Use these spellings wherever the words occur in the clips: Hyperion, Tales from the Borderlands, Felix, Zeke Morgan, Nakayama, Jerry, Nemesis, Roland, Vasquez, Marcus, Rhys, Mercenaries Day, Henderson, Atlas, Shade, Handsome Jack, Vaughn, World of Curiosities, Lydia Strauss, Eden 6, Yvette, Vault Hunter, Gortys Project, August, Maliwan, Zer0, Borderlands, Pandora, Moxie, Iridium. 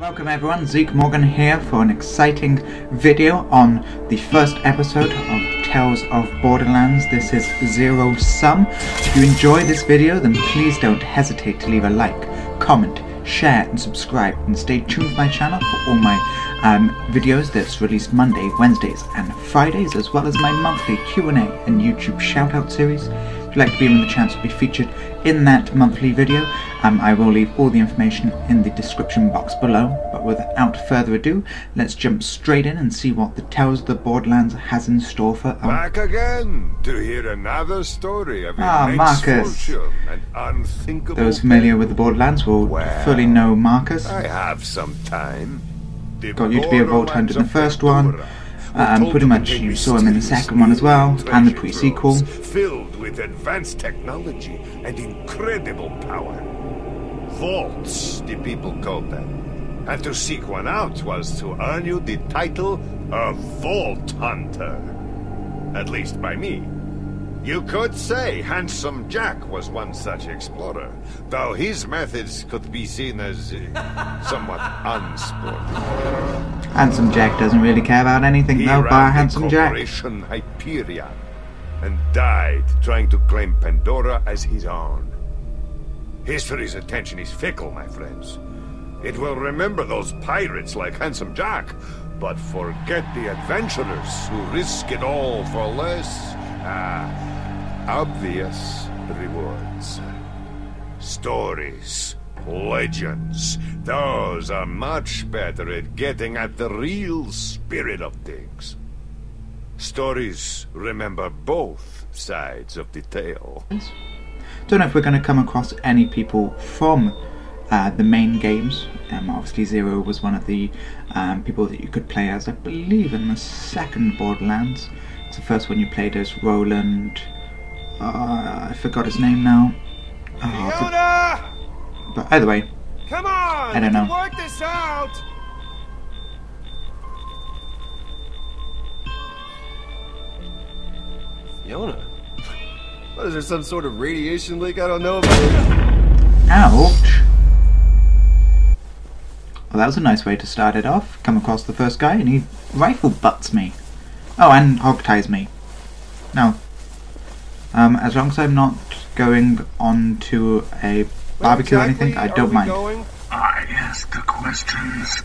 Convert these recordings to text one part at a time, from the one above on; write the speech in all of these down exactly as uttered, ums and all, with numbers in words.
Welcome everyone, Zeke Morgan here for an exciting video on the first episode of Tales of Borderlands. This is Zero Sum. If you enjoy this video, then please don't hesitate to leave a like, comment, share and subscribe, and stay tuned to my channel for all my um, videos that's released Monday, Wednesdays and Fridays, as well as my monthly Q and A and YouTube shoutout series. If you'd like to be given the chance to be featured in that monthly video, um, I will leave all the information in the description box below. But without further ado, let's jump straight in and see what the Tales of the Borderlands has in store for us. Back again to hear another story of ah, Marcus. And unthinkable. Those familiar with the Borderlands will well, fully know Marcus. I have some time. The got you to be a Vault Hunter in the first one. Um, pretty much you saw him in the second one as well, and the pre-sequel. Filled with advanced technology and incredible power. Vaults, the people called them. And to seek one out was to earn you the title of Vault Hunter. At least by me. You could say Handsome Jack was one such explorer, though his methods could be seen as uh, somewhat unsporting. Handsome Jack doesn't really care about anything he though, bar Handsome Jack. He ran the corporation Hyperion and died trying to claim Pandora as his own. History's attention is fickle, my friends. It will remember those pirates like Handsome Jack, but forget the adventurers who risk it all for less. Ah... obvious rewards. Stories, legends, those are much better at getting at the real spirit of things. Stories remember both sides of the tale. Don't know if we're going to come across any people from uh, the main games. Um, obviously Zer zero was one of the um, people that you could play as, I believe, in the second Borderlands. It's the first one you played as Roland. Uh, I forgot his name now. Oh, Fiona! But either way, come on, I don't know. Work this out. Fiona? What is there, some sort of radiation leak I don't know about? Ouch. Well, that was a nice way to start it off. Come across the first guy and he rifle butts me. Oh, and hog ties me. No. Um, as long as I'm not going on to a barbecue or anything, I don't mind. I ask the questions.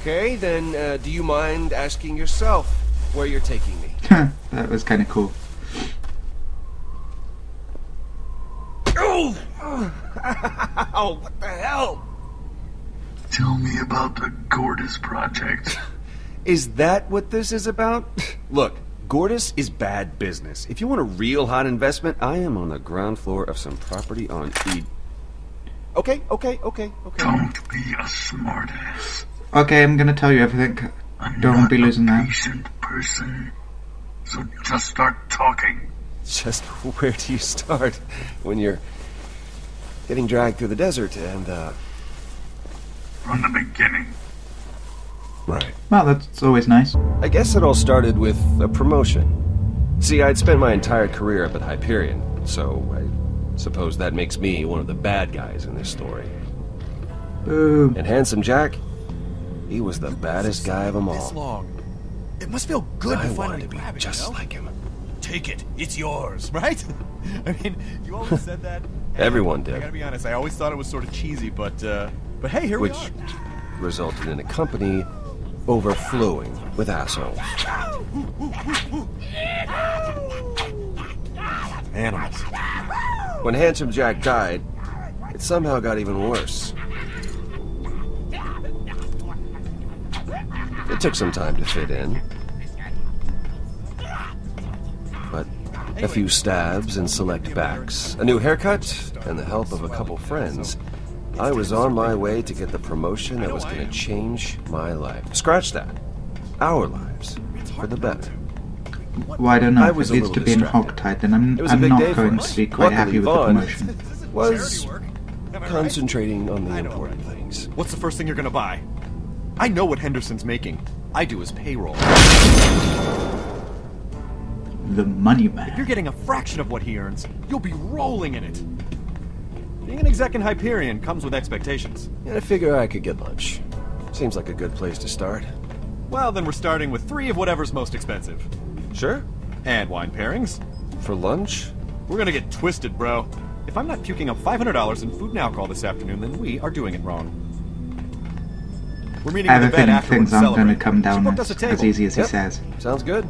Okay, then uh, do you mind asking yourself where you're taking me? That was kind of cool. Oh! Ow, what the hell? Tell me about the Gortys Project. Is that what this is about? Look. Gortys is bad business. If you want a real hot investment, I am on the ground floor of some property on Eden. Okay, okay, okay, okay. Don't be a smartass. Okay, I'm gonna tell you everything. I'm Don't not be losing a patient that. Person, so just start talking. Just where do you start when you're getting dragged through the desert and uh? From the beginning. Right. Well, that's always nice. I guess it all started with a promotion. See, I'd spent my entire career up at Hyperion, so I suppose that makes me one of the bad guys in this story. Boo. And Handsome Jack, he was the baddest guy of them all. This long. It must feel good to finally be just like him. Take it. It's yours, right? I mean, you always said that. Everyone did. I gotta be honest, I always thought it was sort of cheesy, but, uh, but hey, here we are. Resulted in a company overflowing with assholes. Animals. When Handsome Jack died, it somehow got even worse. It took some time to fit in. But a few stabs and select backs, a new haircut, and the help of a couple friends, I was on my way to get the promotion that was going to change my life. Scratch that. Our lives. For the better. Well, I don't know. I was if it leads to being hogtied, then I'm, I'm not going to be quite happy with the promotion. Was concentrating on the important things. What's the first thing you're going to buy? I know what Henderson's making. I do his payroll. The money man. If you're getting a fraction of what he earns, you'll be rolling in it. Being an exec in Hyperion comes with expectations. And I figure I could get lunch. Seems like a good place to start. Well, then we're starting with three of whatever's most expensive. Sure. And wine pairings. For lunch? We're gonna get twisted, bro. If I'm not puking up five hundred dollars in food and alcohol this afternoon, then we are doing it wrong. We're meeting in Yvette afterwards to celebrate. I have a feeling things aren't going to come down as easy as he says. Sounds good.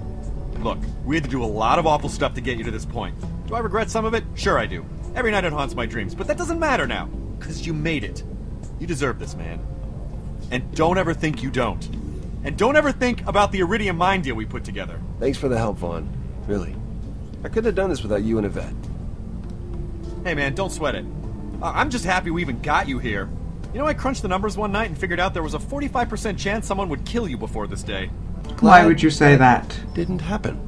Look, we had to do a lot of awful stuff to get you to this point. Do I regret some of it? Sure I do. Every night it haunts my dreams, but that doesn't matter now. Because you made it. You deserve this, man. And don't ever think you don't. And don't ever think about the Iridium mine deal we put together. Thanks for the help, Vaughn. Really. I couldn't have done this without you and Yvette. Hey man, don't sweat it. Uh, I'm just happy we even got you here. You know, I crunched the numbers one night and figured out there was a forty-five percent chance someone would kill you before this day. Why would you say that? Didn't happen.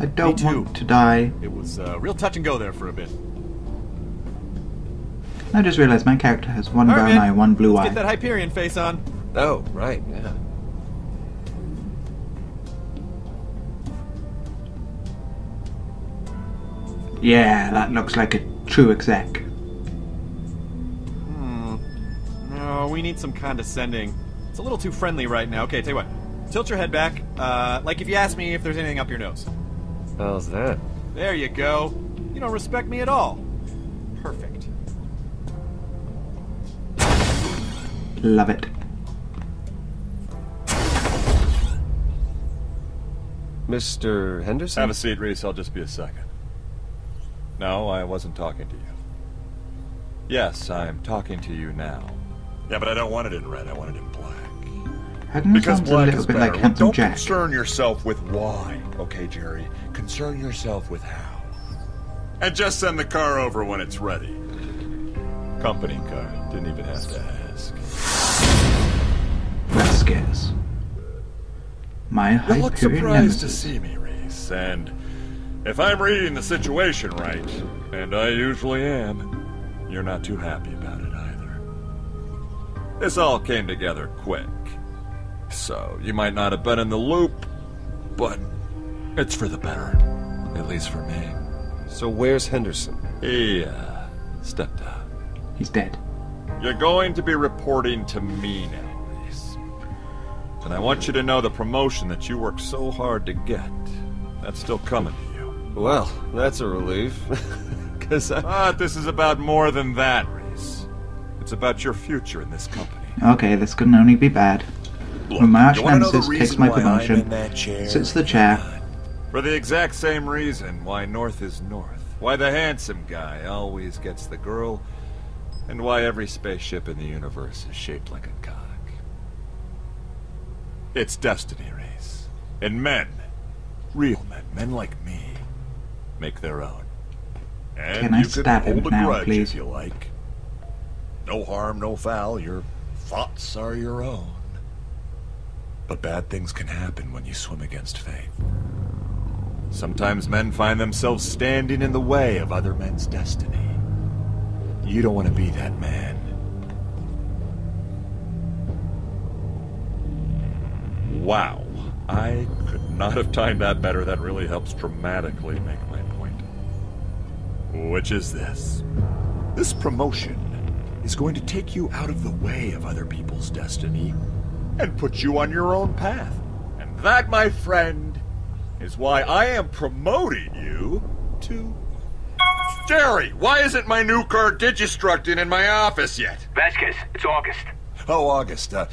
I don't want to die. It was uh, real touch and go there for a bit. I just realized my character has one brown eye, one blue eye. Let's get that Hyperion face on. Oh, right, yeah. Yeah, that looks like a true exec. We need some condescending. It's a little too friendly right now. Okay, tell you what. Tilt your head back, uh, like if you ask me if there's anything up your nose. How's that? There you go. You don't respect me at all. Perfect. Love it. Mister Henderson? Have a seat, Rhys. I'll just be a second. No, I wasn't talking to you. Yes, I'm talking to you now. Yeah, but I don't want it in red, I want it in black. Because black is better. Like don't Jack. concern yourself with why, okay, Jerry? Concern yourself with how. And just send the car over when it's ready. Company car. Didn't even have to ask. Vasquez. My Hyperion. You look surprised to see me, Rhys. And if I'm reading the situation right, and I usually am, you're not too happy about it. This all came together quick, so you might not have been in the loop, but it's for the better, at least for me. So where's Henderson? He, uh, stepped out. He's dead. You're going to be reporting to me now, Rhys. And I want you to know the promotion that you worked so hard to get, that's still coming to you. Well, that's a relief, because I... But this is about more than that, Rhys. It's about your future in this company. Okay, this can only be bad. Look, when my arch nemesis takes my promotion, sits the chair. For the exact same reason why North is North. Why the handsome guy always gets the girl. And why every spaceship in the universe is shaped like a cock. It's destiny, Rhys. And men, real men, men like me, make their own. And can I you stab can him hold now, a grudge please? If you like. No harm, no foul. Your thoughts are your own. But bad things can happen when you swim against fate. Sometimes men find themselves standing in the way of other men's destiny. You don't want to be that man. Wow. I could not have timed that better. That really helps dramatically make my point. Which is this. This promotion is going to take you out of the way of other people's destiny and put you on your own path. And that, my friend, is why I am promoting you to... Jerry, why isn't my new car digistructed in my office yet? Vasquez, it's August. Oh, August. Uh,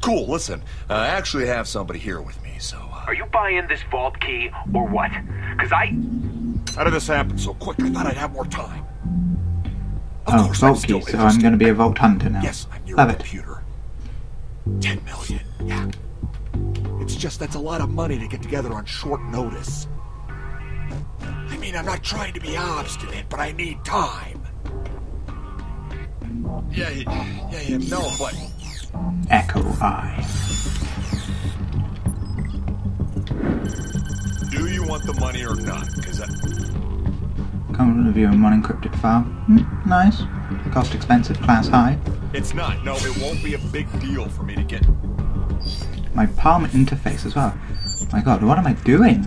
cool, listen. Uh, I actually have somebody here with me, so... Uh... Are you buying this vault key or what? Because I... How did this happen so quick? I thought I'd have more time. Of oh, vault key, so I'm going to be a Vault Hunter now. Yes, I'm your Love computer. It. Ten million, yeah. It's just that's a lot of money to get together on short notice. I mean, I'm not trying to be obstinate, but I need time. Yeah, yeah, yeah, no, but... Echo I. Do you want the money or not? Because I... Come review a unencrypted file. Mm, nice. Cost expensive, class high. It's not. No, it won't be a big deal for me to get. My palm interface as well. My god, what am I doing?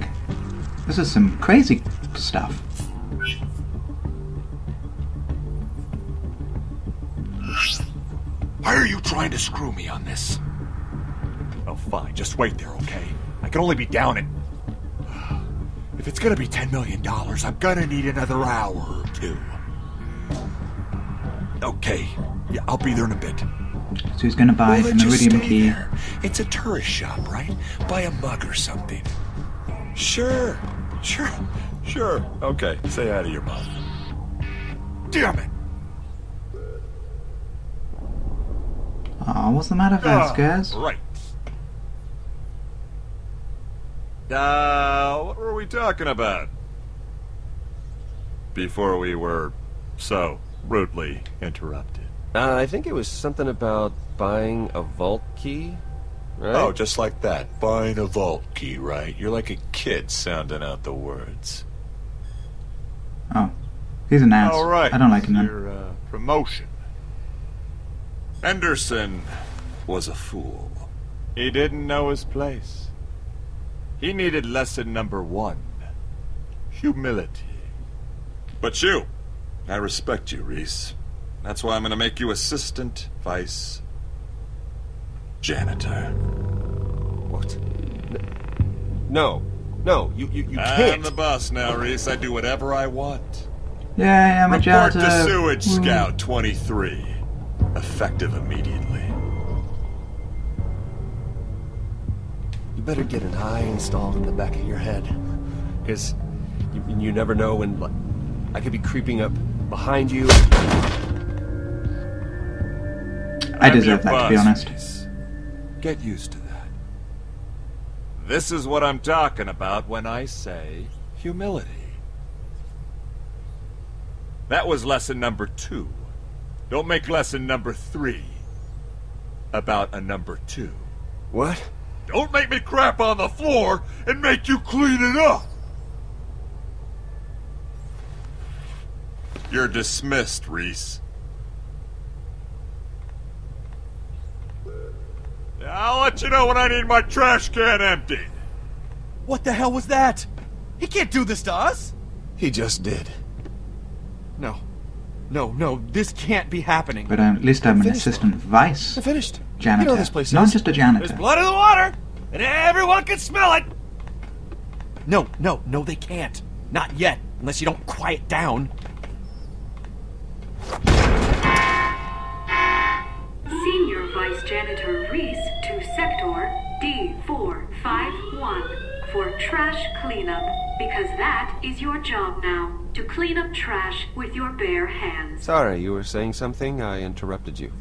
This is some crazy stuff. Why are you trying to screw me on this? no, fine. Just wait there, okay? I can only be down at... If it's gonna be ten million dollars, I'm gonna need another hour or two. Okay. Yeah, I'll be there in a bit. So he's gonna buy well, an Iridium key. There. It's a tourist shop, right? Buy a mug or something. Sure. Sure. Sure. Okay. Say out of your mouth. Damn it! Aw, oh, what's the matter, Vasquez? Uh, right. Uh, what were we talking about? Before we were so rudely interrupted. Uh, I think it was something about buying a vault key, right? Oh, just like that. Buying a vault key, right? You're like a kid sounding out the words. Oh. He's an ass. All right. I don't like him. Your uh, promotion. Henderson was a fool. He didn't know his place. He needed lesson number one. Humility. But you, I respect you, Rhys. That's why I'm gonna make you assistant vice janitor. What? No. No, you, you, you can't. I'm the boss now, Rhys. I do whatever I want. Yeah, I'm a janitor. Report to Sewage Ooh. Scout twenty-three. Effective immediately. You better get an eye installed in the back of your head, because you, you never know when like, I could be creeping up behind you. I deserve that, to be honest. Get used to that. This is what I'm talking about when I say humility. That was lesson number two. Don't make lesson number three about a number two. What? Don't make me crap on the floor and make you clean it up! You're dismissed, Rhys. I'll let you know when I need my trash can emptied. What the hell was that? He can't do this to us! He just did. No. No, no, this can't be happening. But um, at least I'm, I'm an assistant vice. I'm finished. Janitor. You know this place Not is. just a janitor. There's blood in the water, and everyone can smell it. No, no, no, they can't. Not yet, unless you don't quiet down. Senior Vice Janitor Rhys to Sector D four five one for trash cleanup, because that is your job now. To clean up trash with your bare hands. Sorry, you were saying something? I interrupted you.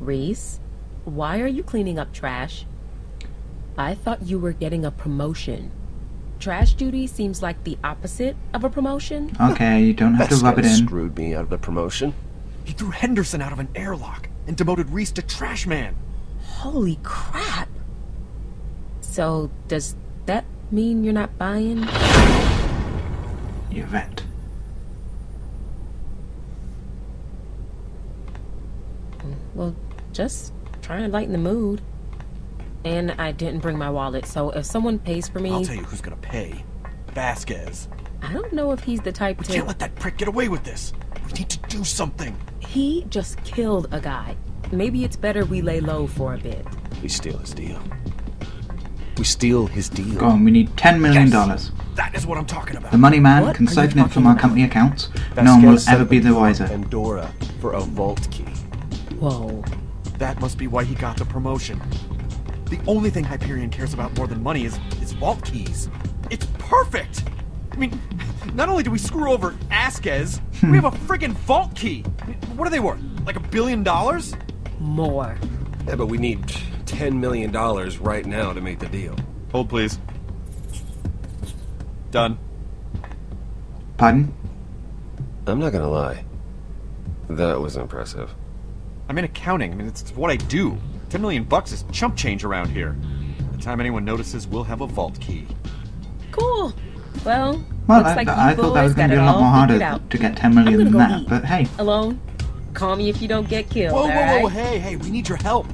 Rhys, why are you cleaning up trash? I thought you were getting a promotion. Trash duty seems like the opposite of a promotion. Okay, you don't have to rub it in. Screwed me out of the promotion. He threw Henderson out of an airlock and demoted Rhys to trash man. Holy crap. So, does that mean you're not buying? Yvette. Well, just try and lighten the mood. And I didn't bring my wallet, so if someone pays for me... I'll tell you who's gonna pay. Vasquez. I don't know if he's the type we to... We can't let that prick get away with this. We need to do something. He just killed a guy. Maybe it's better we lay low for a bit. We steal his deal. We steal his deal. Go on, we need ten million dollars. Yes, that is what I'm talking about. The money man what can siphon it from our company accounts. Vasquez no one will ever be the wiser. Pandora for a vault key. Whoa. That must be why he got the promotion. The only thing Hyperion cares about more than money is, is vault keys. It's perfect! I mean, not only do we screw over Vasquez, we have a friggin' vault key! I mean, what are they worth? Like a billion dollars? More. Yeah, but we need ten million dollars right now to make the deal. Hold, please. Done. Pardon? I'm not gonna lie. That was impressive. I'm in accounting. I mean, it's what I do. Ten million bucks is chump change around here. By the time anyone notices, we'll have a vault key. Cool. Well, well looks I, like I, I thought that was going to be a lot more harder to get ten million than that. Eat. But hey, alone. Call me if you don't get killed. Whoa, whoa, right? whoa! Hey, hey! We need your help.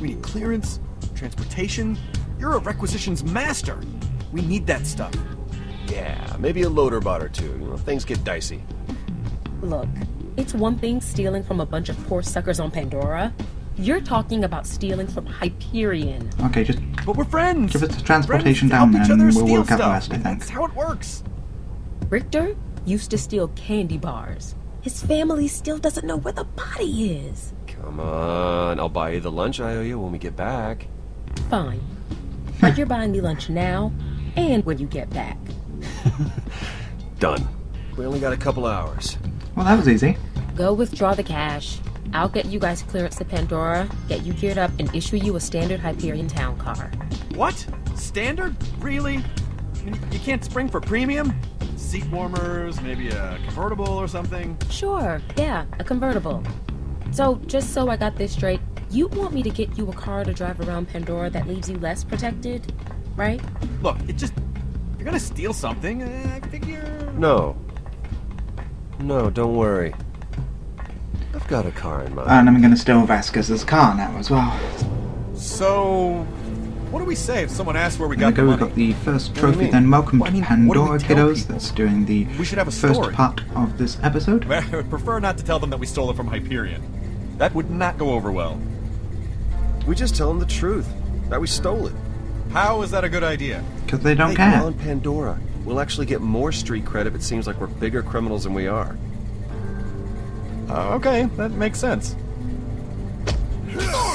We need clearance, transportation. You're a requisitions master. We need that stuff. Yeah, maybe a loader bot or two. You know, things get dicey. Look. It's one thing stealing from a bunch of poor suckers on Pandora. You're talking about stealing from Hyperion. Okay, just... But we're friends! Give us the transportation friends down there and we'll work out the rest, I think. That's how it works! Richter used to steal candy bars. His family still doesn't know where the body is. Come on, I'll buy you the lunch I owe you when we get back. Fine. But you're buying me lunch now, and when you get back. Done. We only got a couple hours. Well, that was easy. Go withdraw the cash. I'll get you guys clearance to Pandora, get you geared up, and issue you a standard Hyperion town car. What? Standard? Really? You can't spring for premium? Seat warmers, maybe a convertible or something? Sure, yeah, a convertible. So, just so I got this straight, you want me to get you a car to drive around Pandora that leaves you less protected, right? Look, it just... You're gonna steal something, I figure... No. No, don't worry. I've got a car in mind. And I'm gonna steal Vasquez's car now as well. So... What do we say if someone asks where we got the money? We got the first trophy, then welcome well, I mean, to Pandora, kiddos. That's doing the we should have a first story. part of this episode. Well, I would prefer not to tell them that we stole it from Hyperion. That would not go over well. We just tell them the truth, that we stole it. How is that a good idea? Because they don't they care. On Pandora, we'll actually get more street cred if it seems like we're bigger criminals than we are. Uh, okay, that makes sense.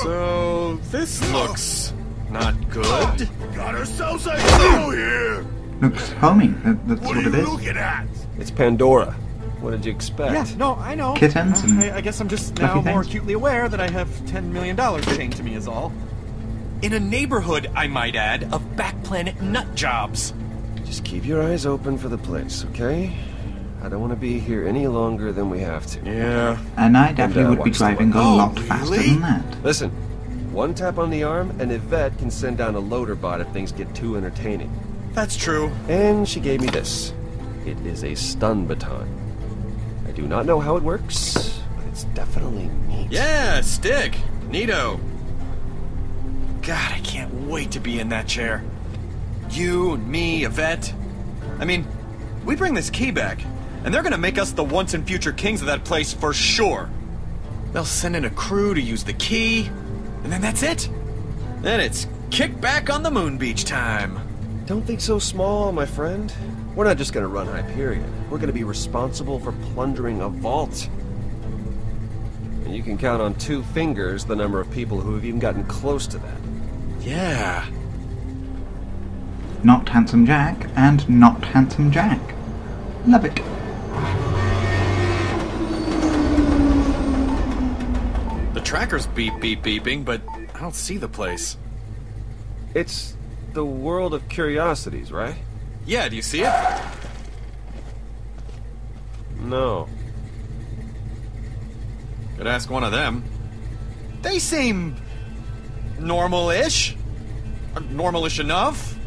So, this looks... Not good. Got ourselves a deal here. Looks homey. That, that's what, what it is. Looking at? It's Pandora. What did you expect? Yeah, no, I know. Kittens. Uh, I, I guess I'm just now more things. acutely aware that I have ten million dollars chained to me is all. In a neighborhood, I might add, of backplanet nut jobs. Just keep your eyes open for the place, okay? I don't want to be here any longer than we have to. Yeah. And I definitely and, uh, would be driving a oh, lot faster really? than that. Listen. One tap on the arm, and Yvette can send down a loader bot if things get too entertaining. That's true. And she gave me this. It is a stun baton. I do not know how it works, but it's definitely neat. Yeah, stick! Neato! God, I can't wait to be in that chair. You, and me, Yvette. I mean, we bring this key back, and they're gonna make us the once and future kings of that place for sure. They'll send in a crew to use the key... And then that's it? Then it's kick back on the moon beach time. Don't think so small, my friend. We're not just gonna run Hyperion. We're gonna be responsible for plundering a vault. And you can count on two fingers the number of people who have even gotten close to that. Yeah. Not Handsome Jack and not Handsome Jack. Love it. Tracker's beep beep beeping, but I don't see the place. It's the World of Curiosities, right? Yeah, do you see it? No. Could ask one of them. They seem... normal-ish? Normal-ish enough?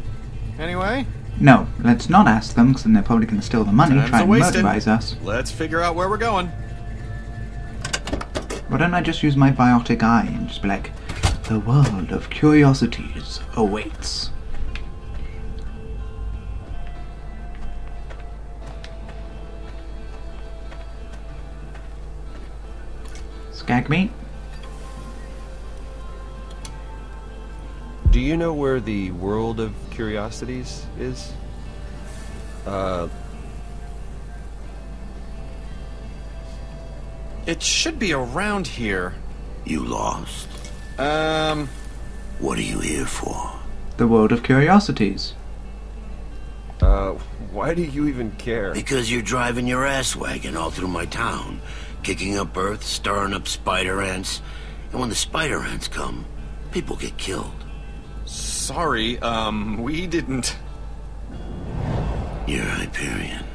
Anyway? No, let's not ask them, because then they're probably going to steal the money, Time's try and murderize us. Let's figure out where we're going. Why don't I just use my biotic eye and just be like, the world of curiosities awaits. Skag meat? Do you know where the World of Curiosities is? Uh... It should be around here. You lost? Um... What are you here for? The World of Curiosities. Uh, why do you even care? Because you're driving your ass wagon all through my town. Kicking up earth, stirring up spider ants. And when the spider ants come, people get killed. Sorry, um, we didn't... You're Hyperion.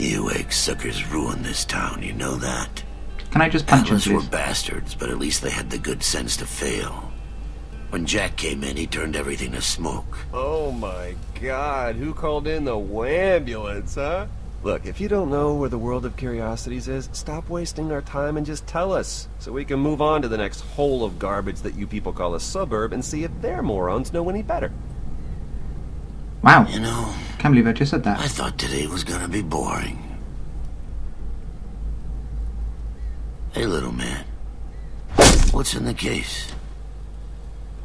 You egg suckers ruined this town, you know that? Can I just punch Atlas him, please? Were bastards, but at least they had the good sense to fail. When Jack came in, he turned everything to smoke. Oh my god, who called in the wambulance, huh? Look, if you don't know where the World of Curiosities is, stop wasting our time and just tell us, so we can move on to the next hole of garbage that you people call a suburb and see if their morons know any better. Wow. You know... Can't believe I just said that. I thought today was gonna be boring. Hey, little man. what's in the case.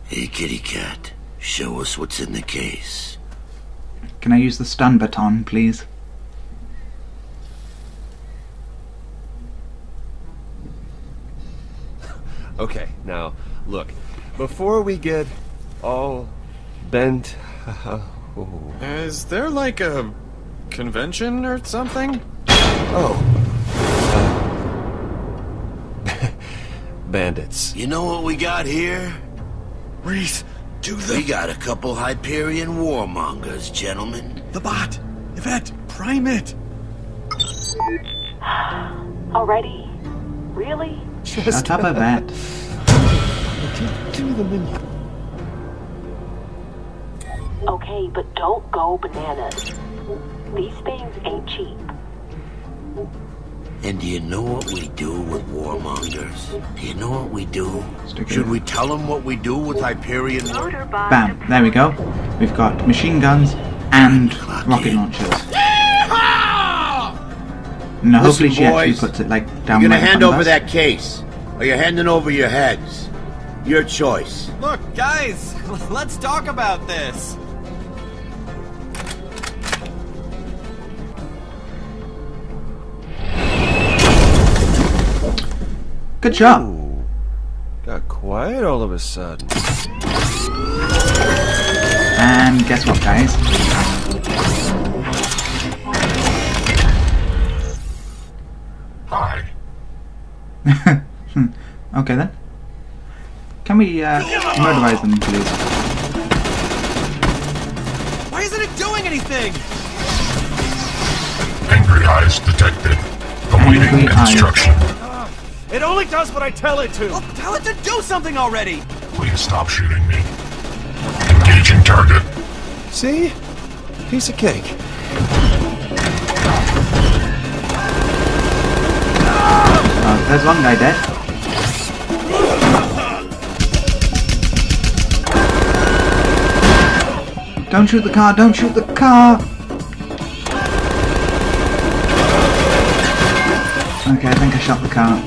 Hey, kitty cat, show us what's in the case. Can I use the stun baton, please? Okay, now, look. Before we get all bent... Oh. Is there like a convention or something? Oh. Uh, bandits. You know what we got here? Rhys, do the... We got a couple Hyperion warmongers, gentlemen. The bot! Yvette, prime it! Already? Really? Just... Shut up, Yvette. Give me the menu. Okay, but don't go bananas. These things ain't cheap. And do you know what we do with warmongers? Do you know what we do? Should we tell them what we do with Hyperion? Bam, there we go. We've got machine guns and rocket launchers. Now hopefully she actually puts it like down. You're gonna hand over that case. Or you're handing over your heads. Your choice. Look, guys, let's talk about this. Good job. Ooh, got quiet all of a sudden. And guess what, guys? Hi. Okay then. Can we uh, murderize them, please? Why isn't it doing anything? Angry eyes detected. Completing construction. Eyes. It only does what I tell it to! Well, tell it to do something already! Please stop shooting me. Engaging target. See? Piece of cake. Oh, there's one guy dead. Don't shoot the car! Don't shoot the car! Okay, I think I shot the car.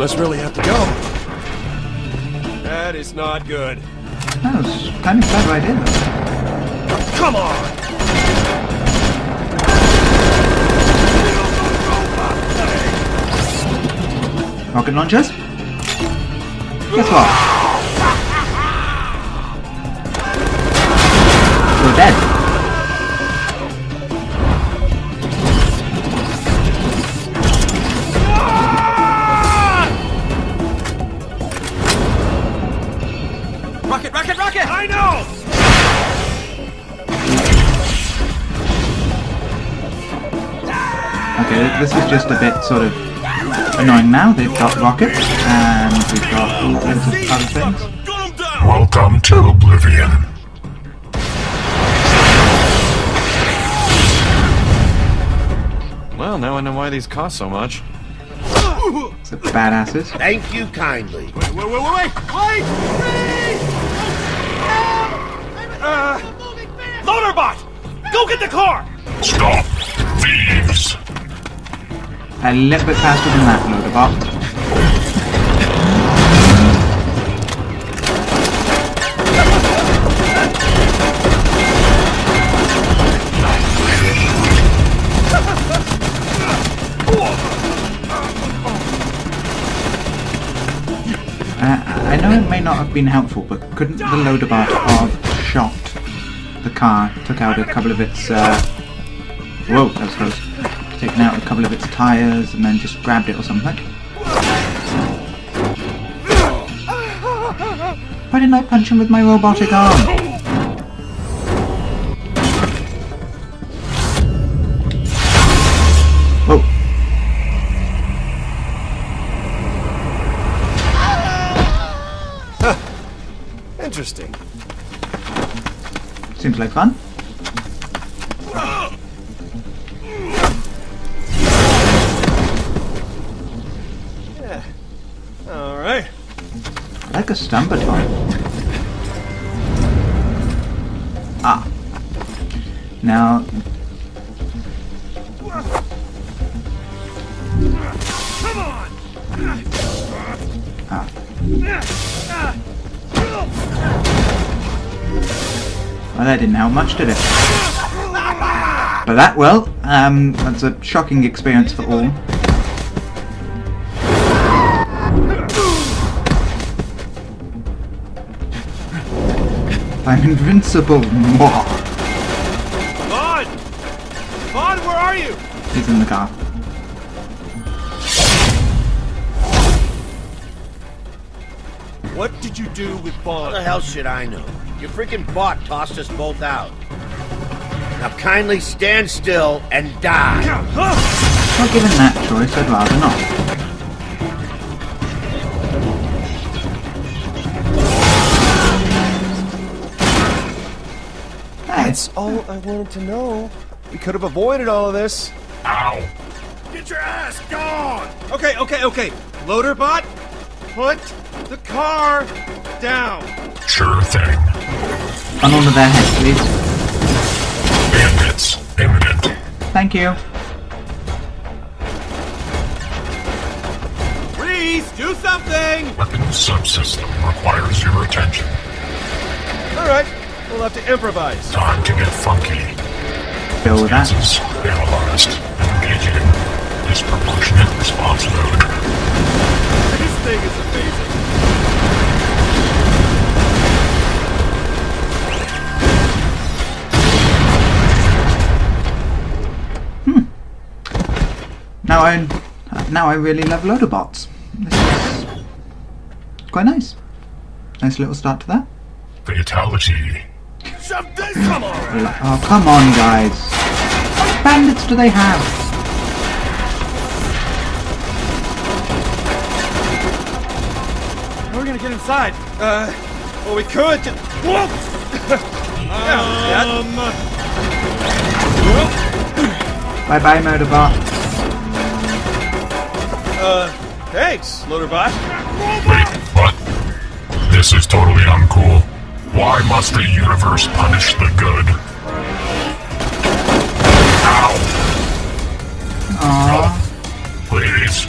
Must really have to go. That is not good. That was kind of sad right in. Come on! Rocket launchers? Guess what? You're dead. This is just a bit sort of annoying now. They've got rockets, and we've got all kinds of other things. Welcome to Oblivion. Well, now I know why these cost so much. It's the badasses. Thank you kindly. Wait, wait, wait, wait! Wait! Wait! Uh, Loaderbot! Go get the car! Stop! Thieves! A little bit faster than that, Loaderbot. uh, I know it may not have been helpful, but couldn't the Loaderbot have shot the car, took out a couple of its... Uh... Whoa, that was close. Taken out a couple of its tires and then just grabbed it or something. Why didn't I punch him with my robotic arm? Whoa. Huh. Interesting. Seems like fun. A stun baton. Ah. Now that didn't help much, did it? But that, well, um, that's a shocking experience for all. I'm invincible! Vaughn! Vaughn, where are you? He's in the car. What did you do with Vaughn? How the hell should I know? Your freaking bot tossed us both out. Now kindly stand still and die! Well, given that choice, I'd rather not. That's all I wanted to know. We could have avoided all of this. Ow! Get your ass gone! Okay, okay, okay. Loader bot, put the car down. Sure thing. On over their heads, please. Bandits, imminent. Thank you. Rhys, do something! Weapon subsystem requires your attention. All right. We'll have to improvise. Time to get funky. Bill with that. Analyzed and engaging in disproportionate response load. This thing is amazing. Hmm. Now I, now I really love loader bots. This is quite nice. Nice little start to that. Fatality. Oh, come on, guys. How many bandits do they have? How are we gonna get inside? Uh, well, we could. Whoa! um, yeah. Bye bye, Motorbot. Uh, thanks, Loaderbot. Wait, what? This is totally uncool. Why must the universe punish the good? Ow! Aww. Oh, please.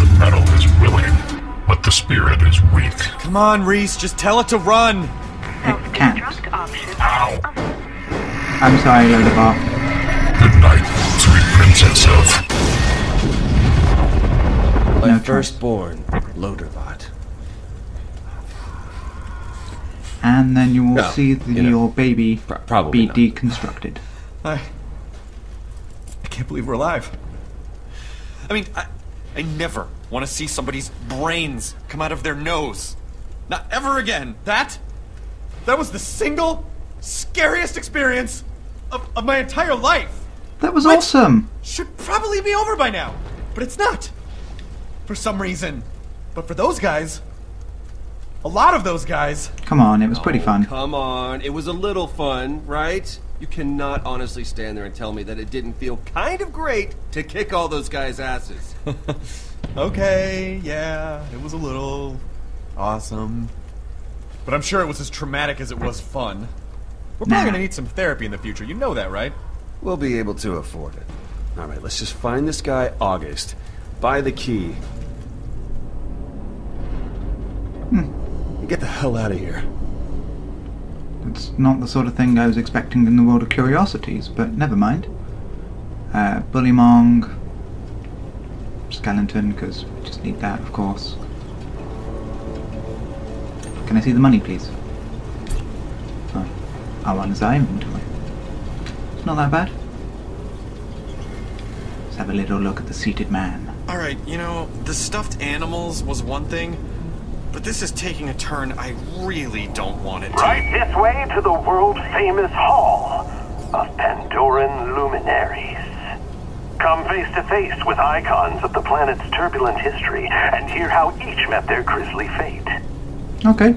The metal is willing, but the spirit is weak. Come on, Rhys, just tell it to run! I can't. Ow. I'm sorry, Lodabar. Good night, sweet princess of... My firstborn, Lodabar. And then you will no, see the, you know, your baby pr probably be not. deconstructed. I, I can't believe we're alive. I mean, I, I never want to see somebody's brains come out of their nose. Not ever again. That, that was the single scariest experience of, of my entire life. That was Which awesome. Should probably be over by now, but it's not. For some reason. But for those guys... A lot of those guys. Come on, it was pretty oh, fun. Come on, it was a little fun, right? You cannot honestly stand there and tell me that it didn't feel kind of great to kick all those guys' asses. Okay, yeah, it was a little awesome. But I'm sure it was as traumatic as it was fun. We're probably nah. gonna need some therapy in the future, you know that, right? We'll be able to afford it. Alright, let's just find this guy, August. Buy the key. Hmm. Get the hell out of here. It's not the sort of thing I was expecting in the World of Curiosities, but never mind. Uh, Bullymong. Skeleton, because we just need that, of course. Can I see the money, please? Oh, I want to dive into it. It's not that bad. Let's have a little look at the seated man. Alright, you know, the stuffed animals was one thing. But this is taking a turn I really don't want it to. Right this way to the world-famous Hall of Pandoran Luminaries. Come face to face with icons of the planet's turbulent history and hear how each met their grisly fate. Okay.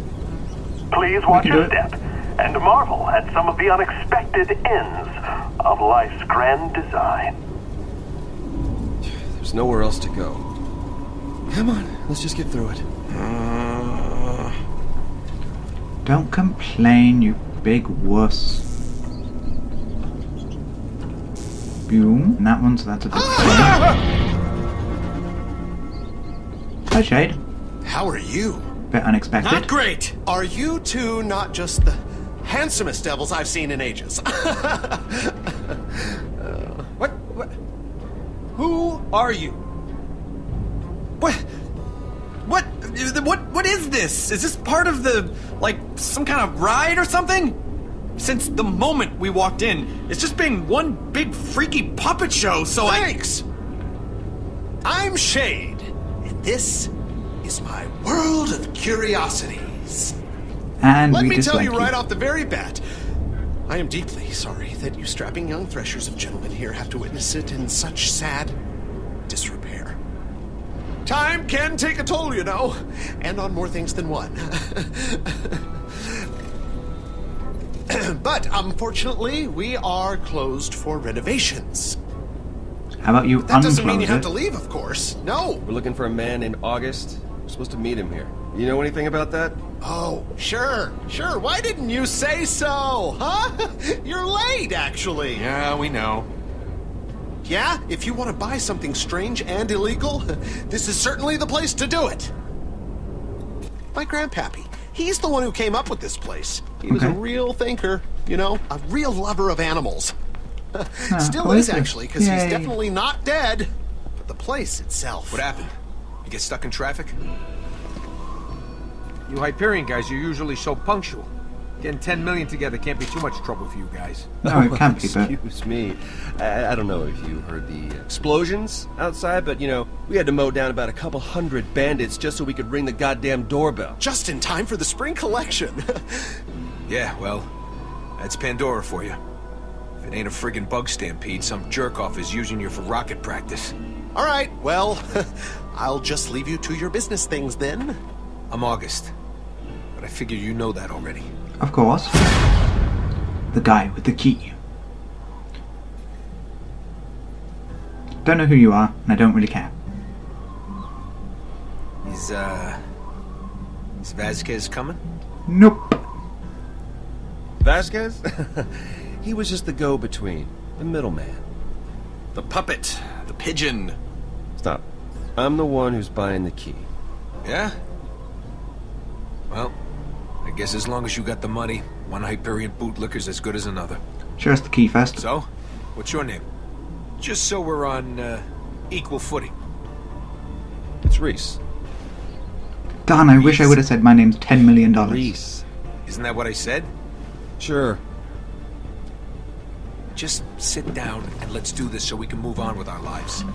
Please watch your step and marvel at some of the unexpected ends of life's grand design. There's nowhere else to go. Come on, let's just get through it. Uh, Don't complain, you big wuss. Boom. And that one, so that's a big thing. Hi, Shade. How are you? bit unexpected. Not great. Are you two not just the handsomest devils I've seen in ages? uh, what, what? Who are you? What? What? What? What is this? Is this part of the, like, some kind of ride or something? Since the moment we walked in, it's just been one big freaky puppet show, so Thanks. I... Thanks! I'm Shade, and this is my World of Curiosities. And Let me tell like you right you. off the very bat, I am deeply sorry that you strapping young threshers of gentlemen here have to witness it in such sad disrepair. Time can take a toll, you know, and on more things than one. But, unfortunately, we are closed for renovations. How about you That doesn't mean you it? have to leave, of course. No. We're looking for a man named August. We're supposed to meet him here. You know anything about that? Oh, sure, sure. Why didn't you say so, huh? You're late, actually. Yeah, we know. Yeah? If you want to buy something strange and illegal, this is certainly the place to do it. My grandpappy. He's the one who came up with this place. He was okay. a real thinker, you know, a real lover of animals. Huh, Still is, actually, because he's definitely not dead. But the place itself. What happened? You get stuck in traffic? You Hyperion guys are usually so punctual. Getting ten million together can't be too much trouble for you guys. No, it can't be, but... Excuse me. I, I don't know if you heard the explosions outside, but, you know, we had to mow down about a couple hundred bandits just so we could ring the goddamn doorbell. Just in time for the spring collection. Yeah, well, that's Pandora for you. If it ain't a friggin' bug stampede, some jerk-off is using you for rocket practice. All right, well, I'll just leave you to your business things, then. I'm August, but I figure you know that already. Of course. The guy with the key. Don't know who you are, and I don't really care. Is, uh... Is Vasquez coming? Nope. Vasquez? He was just the go-between. The middleman. The puppet. The pigeon. Stop. I'm the one who's buying the key. Yeah? Well... I guess as long as you got the money, one Hyperion bootlicker's as good as another. Show us the key first. So, what's your name? Just so we're on uh, equal footing. It's Rhys. Darn, I Rhys. wish I would have said my name's ten million dollars. Rhys. Isn't that what I said? Sure. Just sit down and let's do this so we can move on with our lives.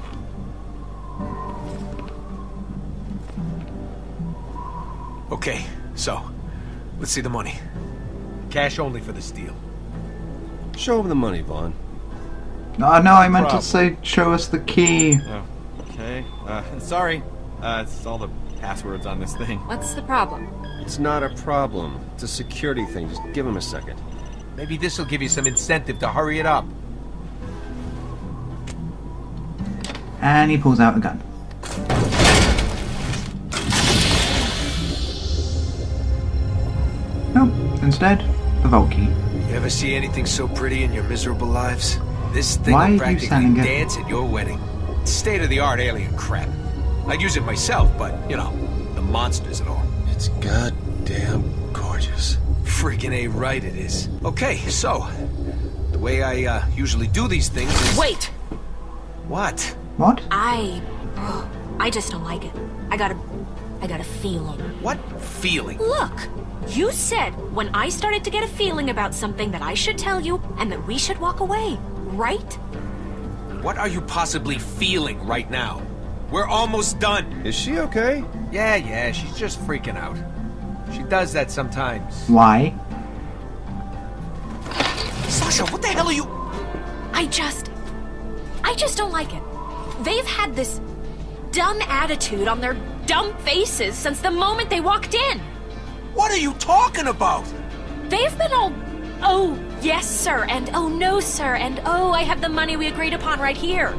Okay, so... Let's see the money. Cash only for this deal. Show him the money, Vaughn. No, no, I meant Problem. to say show us the key. Oh, okay. Uh, sorry. Uh, it's all the passwords on this thing. What's the problem? It's not a problem. It's a security thing. Just give him a second. Maybe this will give you some incentive to hurry it up. And he pulls out a gun. Instead, the vault key. You ever see anything so pretty in your miserable lives? This thing will practically dance at your wedding. It's state-of-the-art alien crap. I'd use it myself, but, you know, the monsters and all. It's goddamn gorgeous. Freaking A right it is. Okay, so, the way I uh, usually do these things is... Wait! What? What? I... Oh, I just don't like it. I got a... I got a feeling. What feeling? Look! You said when I started to get a feeling about something that I should tell you and that we should walk away, right? What are you possibly feeling right now? We're almost done. Is she okay? Yeah, yeah, she's just freaking out. She does that sometimes. Why? Sasha, what the hell are you... I just... I just don't like it. They've had this dumb attitude on their dumb faces since the moment they walked in. What are you talking about? They've been all, oh, yes, sir, and oh, no, sir, and oh, I have the money we agreed upon right here.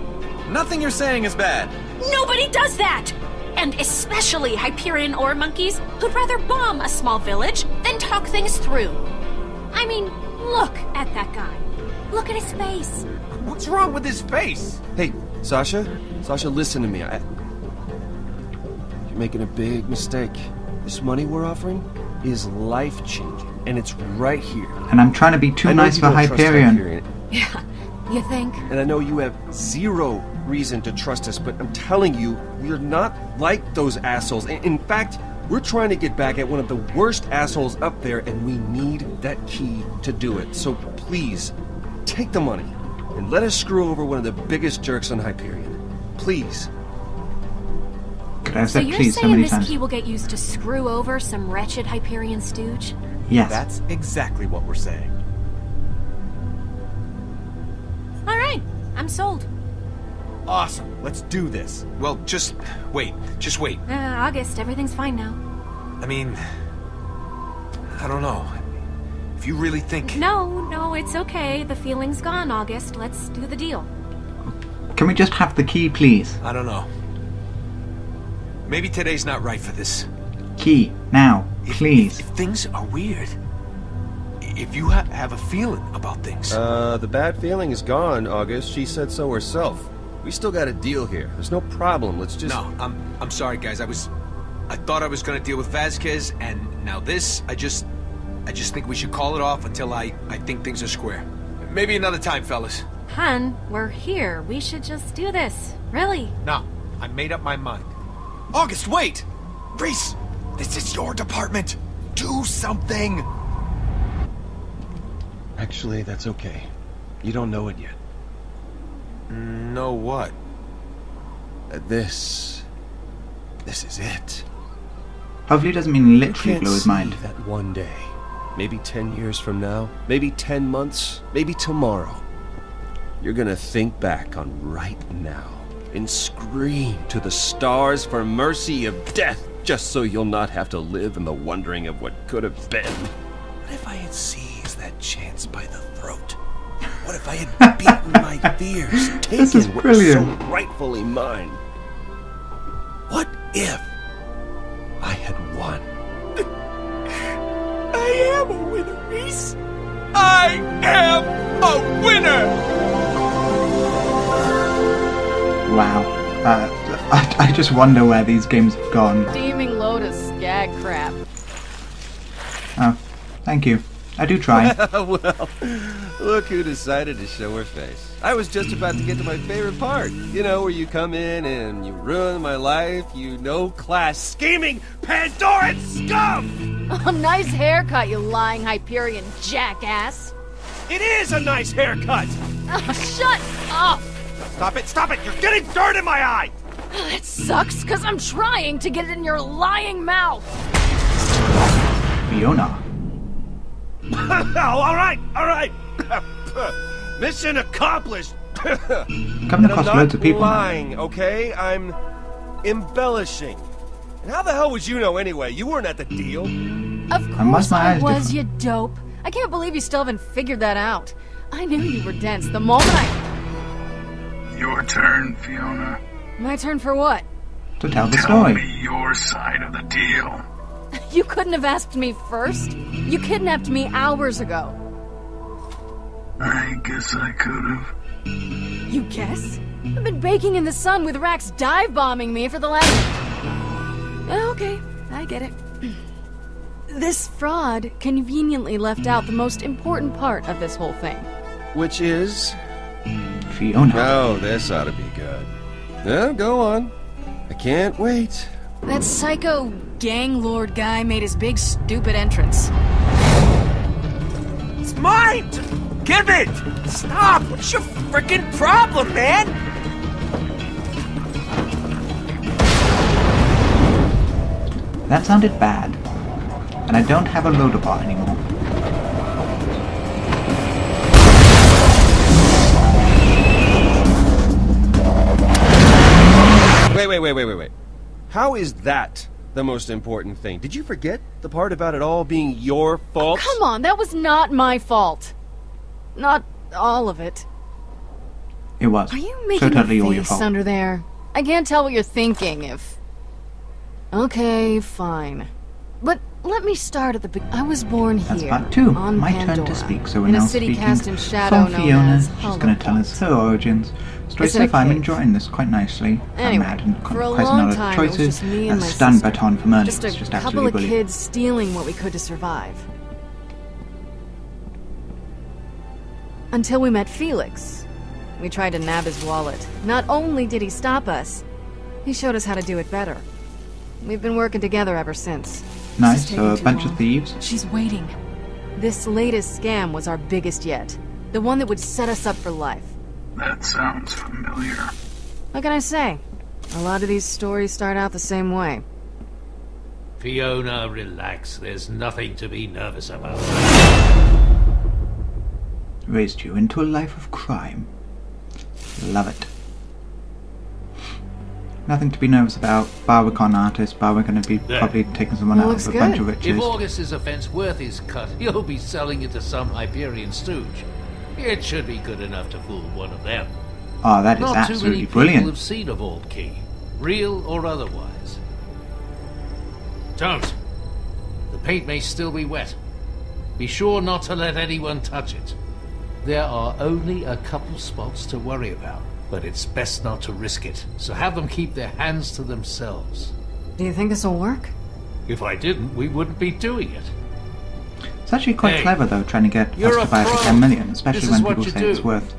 Nothing you're saying is bad. Nobody does that! And especially Hyperion or monkeys who'd rather bomb a small village than talk things through. I mean, look at that guy. Look at his face. What's wrong with his face? Hey, Sasha? Sasha, listen to me. I... You're making a big mistake. This money we're offering is life-changing, and it's right here. And I'm trying to be too nice for Hyperion. Hyperion. Yeah, you think? And I know you have zero reason to trust us, but I'm telling you, we're not like those assholes. In, in fact, we're trying to get back at one of the worst assholes up there, and we need that key to do it. So please, take the money, and let us screw over one of the biggest jerks on Hyperion. Please. Could I have said so you're please saying so this times? Key will get used to screw over some wretched Hyperion stooge? Yes. That's exactly what we're saying. Alright, I'm sold. Awesome. Let's do this. Well, just wait. Just wait. Uh, August, everything's fine now. I mean, I don't know. If you really think... No, no, it's okay. The feeling's gone, August. Let's do the deal. Can we just have the key, please? I don't know. Maybe today's not right for this. Key, now, please. If, if, if things are weird... If you ha have a feeling about things... Uh, the bad feeling is gone, August. She said so herself. We still got a deal here. There's no problem. Let's just... No, I'm, I'm sorry, guys. I was... I thought I was going to deal with Vasquez, and now this, I just... I just think we should call it off until I... I think things are square. Maybe another time, fellas. Hun, we're here. We should just do this. Really. No, I made up my mind. August, wait! Rhys, this is your department. Do something! Actually, that's okay. You don't know it yet. Know what? Uh, this... This is it. Hopefully it doesn't mean literally blow his mind. That one day. Maybe ten years from now. Maybe ten months. Maybe tomorrow. You're gonna think back on right now. And scream to the stars for mercy of death. Just so you'll not have to live in the wondering of what could have been. What if I had seized that chance by the throat? What if I had beaten my fears, taken what was so rightfully mine? What if I had won? I am a winner, Rhys. I am a winner. Wow, uh, I, I just wonder where these games have gone. Steaming load of skag crap. Oh, thank you. I do try. Well, look who decided to show her face. I was just about to get to my favorite part. You know, where you come in and you ruin my life, you no-class scheming Pandoran scum! Oh, nice haircut, you lying Hyperion jackass. It is a nice haircut! Oh, shut up! Stop it, stop it! You're getting dirt in my eye! Oh, that sucks, because I'm trying to get it in your lying mouth! Fiona. Oh, all right, all right. Mission accomplished. Coming across loads of people. Lying, now. Okay? I'm embellishing. And how the hell would you know anyway? You weren't at the deal. Of course I was, you dope. I can't believe you still haven't figured that out. I knew you were dense the moment I. Your turn, Fiona. My turn for what? To tell the story. Tell me your side of the deal. You couldn't have asked me first. You kidnapped me hours ago. I guess I could have. You guess? I've been baking in the sun with Rax dive-bombing me for the last... Okay, I get it. This fraud conveniently left out the most important part of this whole thing. Which is... Fiona. Oh, this ought to be good. Yeah, go on. I can't wait. That psycho gang lord guy made his big stupid entrance. It's mine! Give it! Stop! What's your freaking problem, man? That sounded bad. And I don't have a loader bar anymore. Wait, wait, wait, wait, wait, wait. How is that the most important thing? Did you forget the part about it all being your fault? Oh, come on, that was not my fault. Not all of it. It was. Are you making totally a face under there? I can't tell what you're thinking if... Okay, fine. But let me start at the beginning. I was born here. That's part two. On my Pandora, turn to speak, so we're now speaking from Fiona. She's going to tell us her origins, illustrative. I'm enjoying this quite nicely. Anyway, I'm mad and for a long time, choices. It was just me and my stand sister. Baton for murder. Just a just couple of brilliant. Kids stealing what we could to survive. Until we met Felix. We tried to nab his wallet. Not only did he stop us, he showed us how to do it better. We've been working together ever since. Nice, so a bunch long. Of thieves. She's waiting. This latest scam was our biggest yet. The one that would set us up for life. That sounds familiar. What can I say? A lot of these stories start out the same way. Fiona, relax. There's nothing to be nervous about. Raised you into a life of crime. Love it. Nothing to be nervous about. Bar we're con artists, bar we're going to be there. Probably taking someone out of a good. Bunch of riches. If August's offense worth is cut, he'll be selling it to some Hyperion stooge. It should be good enough to fool one of them. Oh, that Not is absolutely brilliant. Not too many people brilliant. Have seen a vault key, real or otherwise. Don't. The paint may still be wet. Be sure not to let anyone touch it. There are only a couple spots to worry about. But it's best not to risk it, so have them keep their hands to themselves. Do you think this will work? If I didn't, we wouldn't be doing it. It's actually quite hey, clever, though, trying to get us to buy for ten million, especially when people say do. It's worth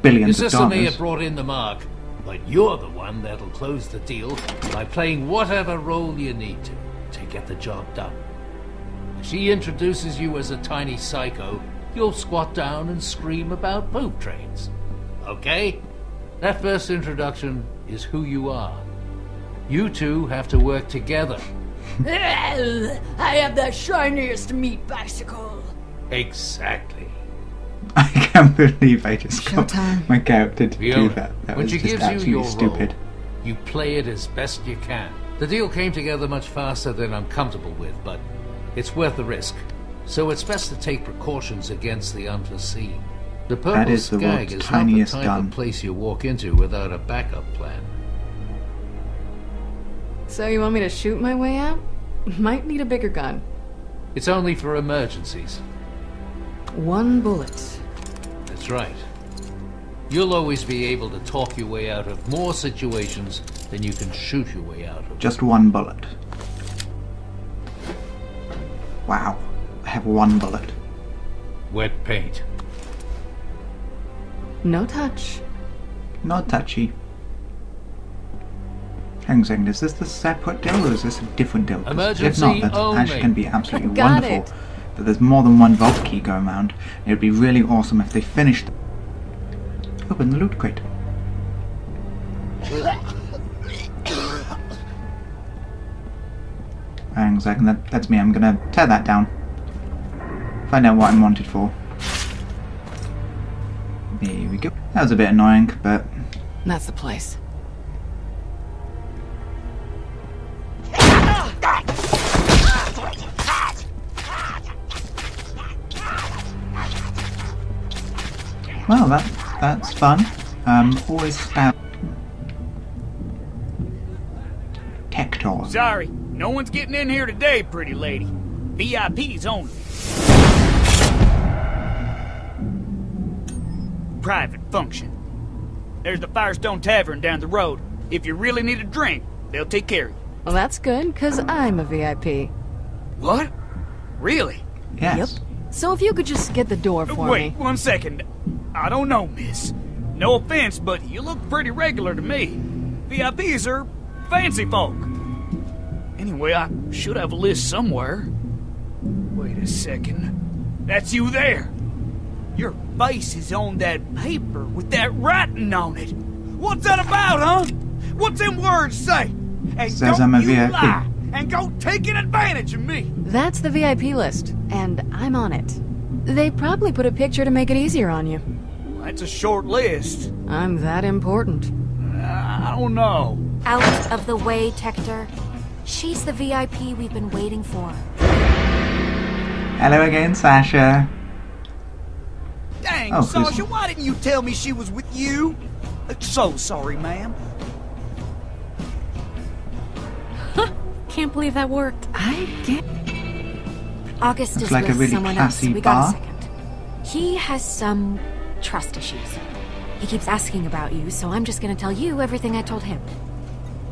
billions of dollars. Your sister may have brought in the mark, but you're the one that'll close the deal by playing whatever role you need to, to get the job done. If she introduces you as a tiny psycho, you'll squat down and scream about poop trains. Okay? That first introduction is who you are. You two have to work together. I have the shiniest meat bicycle. Exactly. I can't believe I just Showtime. Got my character to Fiona, do that. That was just absolutely you stupid. Role, you play it as best you can. The deal came together much faster than I'm comfortable with, but it's worth the risk. So it's best to take precautions against the unforeseen. The purple that is the world's is tiniest not the type gun. Of place you walk into without a backup plan. So you want me to shoot my way out? Might need a bigger gun. It's only for emergencies. One bullet. That's right. You'll always be able to talk your way out of more situations than you can shoot your way out of. Just one bullet. Wow. I have one bullet. Wet paint. No touch. Not touchy. Hang on a second, is this the separate deal or is this a different deal? Emergency if not, that only. Actually can be absolutely Got wonderful. It. That there's more than one vault key going around. It would be really awesome if they finished them. Open the loot crate. Hang on a second, that, that's me. I'm going to tear that down. Find out what I'm wanted for. There we go. That was a bit annoying, but... That's the place. Well, that, that's fun. Um, always stab... Tector. Sorry, no one's getting in here today, pretty lady. V I Ps only. Private function. There's the Firestone Tavern down the road. If you really need a drink, they'll take care of you. Well, that's good, because I'm a V I P. What? Really? Yes. Yep. So if you could just get the door for Wait, me. Wait, one second. I don't know, miss. No offense, but you look pretty regular to me. V I Ps are fancy folk. Anyway, I should have a list somewhere. Wait a second. That's you there. Your face is on that paper with that writing on it. What's that about, huh? What's them words say? And Says don't I'm a you V I P. Lie and go taking advantage of me. That's the V I P list, and I'm on it. They probably put a picture to make it easier on you. Well, that's a short list. I'm that important. Uh, I don't know. Out of the way, Tector. She's the V I P we've been waiting for. Hello again, Sasha. Dang, oh, Sasha, why didn't you tell me she was with you? So sorry, ma'am. Huh, can't believe that worked. I get August Looks is like with a really someone else. We bar. Got a second. He has some trust issues. He keeps asking about you, so I'm just gonna tell you everything I told him.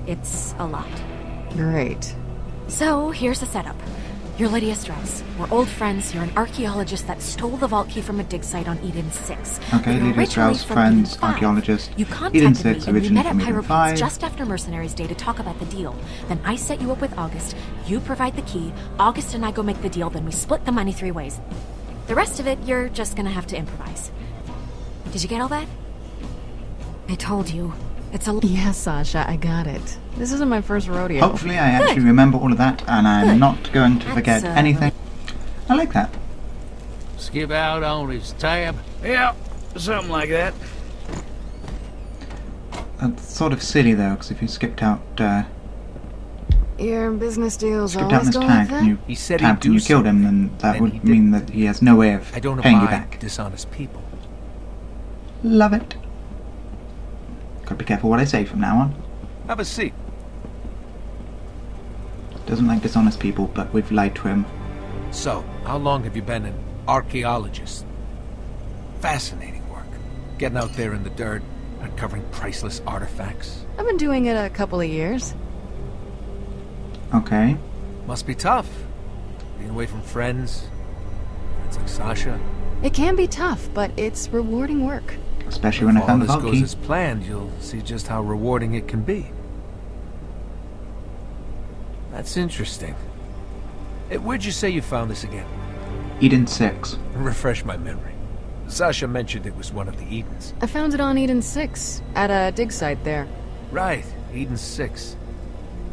It's a lot. Great. So, here's the setup. You're Lydia Strauss. We're old friends. You're an archaeologist that stole the vault key from a dig site on Eden six. Okay, Lydia Strauss, friends, archaeologist. You contacted Eden six, me, and we met at Pyropete's just after Mercenaries Day to talk about the deal. Then I set you up with August. You provide the key. August and I go make the deal, then we split the money three ways. The rest of it, you're just gonna have to improvise. Did you get all that? I told you. It's a... Yeah, Sasha, I got it. This isn't my first rodeo. Hopefully I Good. actually remember all of that, and I'm Good. not going to That's forget a... anything. I like that. Skip out on his tab. Yeah, something like that. That's sort of silly, though, because if you skipped out... Uh, Your business deals skipped out this tag, and you, he said tabbed and you killed him, then that would mean that he has no way of I don't paying you back. Dishonest people. Love it. Gotta be careful what I say from now on. Have a seat. Doesn't like dishonest people, but we've lied to him. So, how long have you been an archaeologist? Fascinating work. Getting out there in the dirt, uncovering priceless artifacts. I've been doing it a couple of years. Okay. Must be tough. Being away from friends. Friends like Sasha. It can be tough, but it's rewarding work. Especially when I found the vault key. If all this goes as planned, you'll see just how rewarding it can be. That's interesting. Hey, where'd you say you found this again? Eden six. Refresh my memory. Sasha mentioned it was one of the Edens. I found it on Eden six, at a dig site there. Right, Eden six.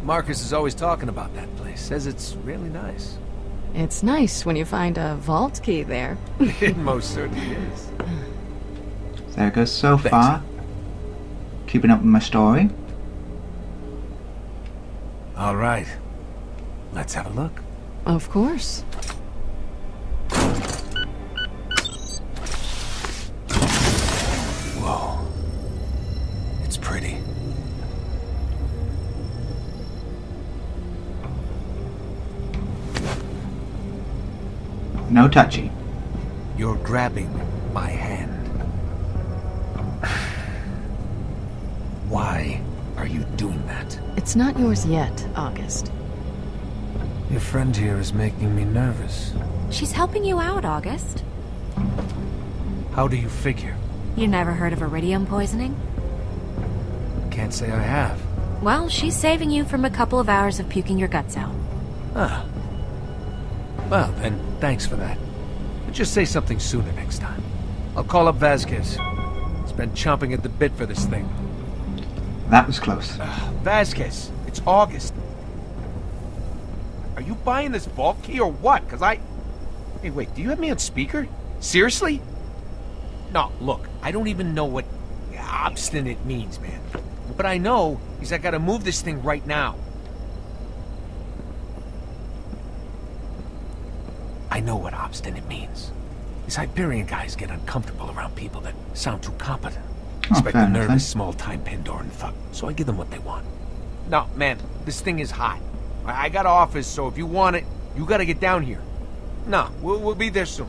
Marcus is always talking about that place. Says it's really nice. It's nice when you find a vault key there. It most certainly is. There it goes so Thanks. far. Keeping up with my story. All right. Let's have a look. Of course. Whoa. It's pretty. No touchy. You're grabbing my hand. Why are you doing that? It's not yours yet, August. Your friend here is making me nervous. She's helping you out, August. How do you figure? You never heard of iridium poisoning? Can't say I have. Well, she's saving you from a couple of hours of puking your guts out. Ah. Well, then, thanks for that. But just say something sooner next time. I'll call up Vasquez. He's been chomping at the bit for this thing. That was close. Uh, Vasquez, it's August. Are you buying this vault key or what? Because I... Hey, wait, do you have me on speaker? Seriously? No, look, I don't even know what obstinate means, man. What I know is I gotta move this thing right now. I know what obstinate means. These Hyperion guys get uncomfortable around people that sound too competent. Expect a nervous, small-time Pandoran thug, so I give them what they want. No, man, this thing is hot. I, I got an office, so if you want it, you gotta get down here. No, we'll, we'll be there soon.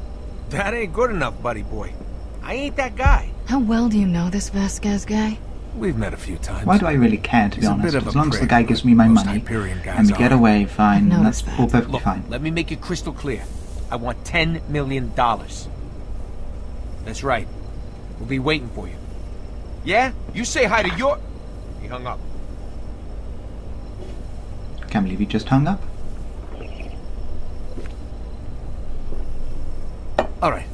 That ain't good enough, buddy boy. I ain't that guy. How well do you know this Vasquez guy? We've met a few times. Why do I really care, to be honest? As long as the guy gives me my money and we get away, fine. That's all perfectly fine. Let me make it crystal clear. I want ten million dollars. That's right. We'll be waiting for you. Yeah? You say hi to your... He hung up. Can't believe he just hung up. Alright.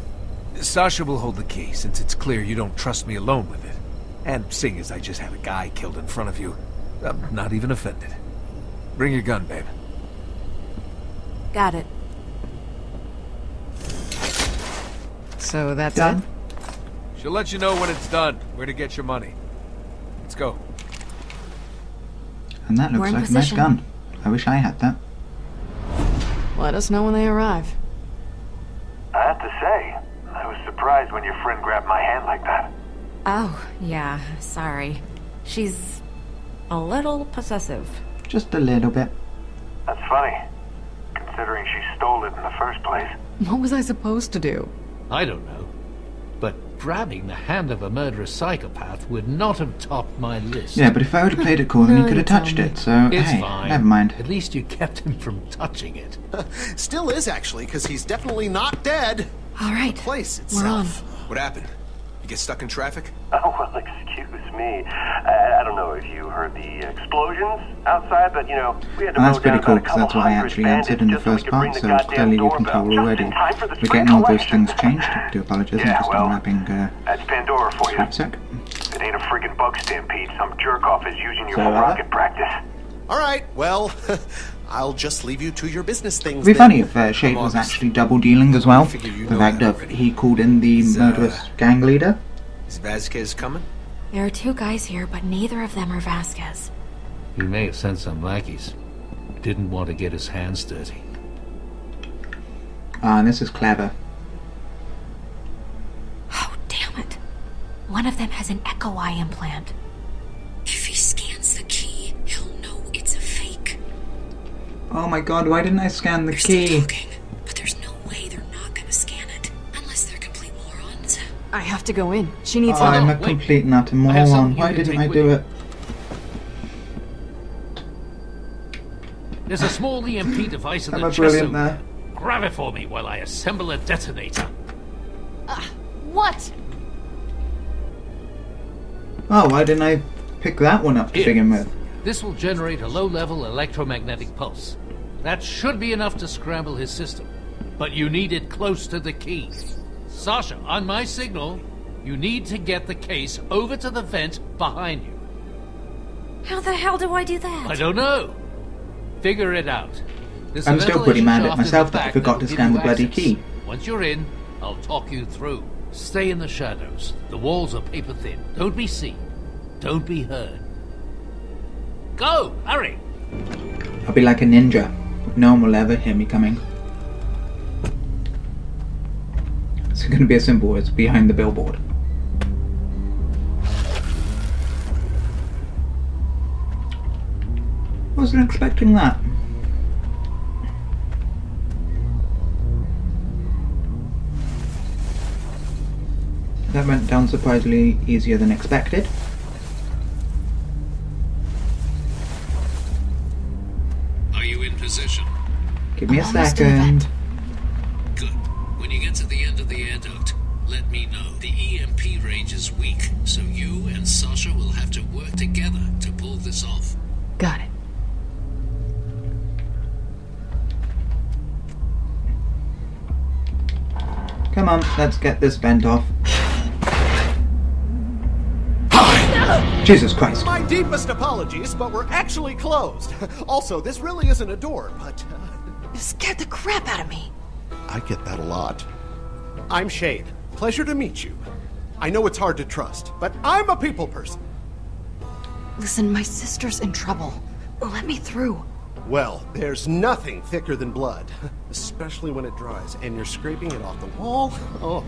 Sasha will hold the key, since it's clear you don't trust me alone with it. And seeing as I just had a guy killed in front of you, I'm not even offended. Bring your gun, babe. Got it. So that's done. It? She'll let you know when it's done, where to get your money. Let's go. And that looks like a nice gun. I wish I had that. Let us know when they arrive. I have to say, I was surprised when your friend grabbed my hand like that. Oh, yeah, sorry. She's a little possessive. Just a little bit. That's funny, considering she stole it in the first place. What was I supposed to do? I don't know. grabbing the hand of a murderous psychopath would not have topped my list. Yeah, but if I would have played it cool, then no, you could have touched it, so it's hey, fine. Never mind. At least you kept him from touching it. Still is, actually, because he's definitely not dead. All right, the place itself. We're on. What happened? You get stuck in traffic? Oh, well, excuse me. I, I don't know if you heard the explosions outside, but, you know, we had to well, that's pretty cool, because that's what I actually answered in the first part, so it's clearly you can tell already. We're getting all those things changed. I do apologize. Yeah, I'm just well, unwrapping uh, that's Pandora for you. Knapsack. It ain't a friggin' bug stampede. Some jerk-off is using you so for rocket that? practice. All right, well... I'll just leave you to your business things. It'd be funny if uh, Shade was actually double dealing as well. The fact of he called in the is, murderous uh, gang leader. Is Vasquez coming? There are two guys here, but neither of them are Vasquez. He may have sent some lackeys. Didn't want to get his hands dirty. Ah, and this is clever. Oh, damn it. One of them has an echo eye implant. Oh my god, why didn't I scan the they're key? Still talking, but there's no way they're not gonna scan it. Unless they're complete morons. I have to go in. She needs oh, help. I'm a complete nut and moron. Why didn't I do it? There's a small E M P device in the chest. There. Grab it for me while I assemble a detonator. Uh, what? Oh, why didn't I pick that one up to begin with? This will generate a low-level electromagnetic pulse. That should be enough to scramble his system. But you need it close to the key. Sasha, on my signal, you need to get the case over to the vent behind you. How the hell do I do that? I don't know. Figure it out. There's I'm still pretty mad at myself that I forgot to scan the bloody key. Once you're in, I'll talk you through. Stay in the shadows. The walls are paper thin. Don't be seen. Don't be heard. Go! Hurry! I'll be like a ninja. No one will ever hear me coming. It's going to be a symbol. It's behind the billboard. Wasn't expecting that. That went down surprisingly easier than expected. Give me a second. Good. When you get to the end of the adduct, let me know. The E M P range is weak, so you and Sasha will have to work together to pull this off. Got it. Come on, let's get this vent off. Jesus Christ. My deepest apologies, but we're actually closed. Also, this really isn't a door, but... Uh... You scared the crap out of me. I get that a lot. I'm Shade. Pleasure to meet you. I know it's hard to trust, but I'm a people person. Listen, my sister's in trouble. Let me through. Well, there's nothing thicker than blood. Especially when it dries, and you're scraping it off the wall. Oh.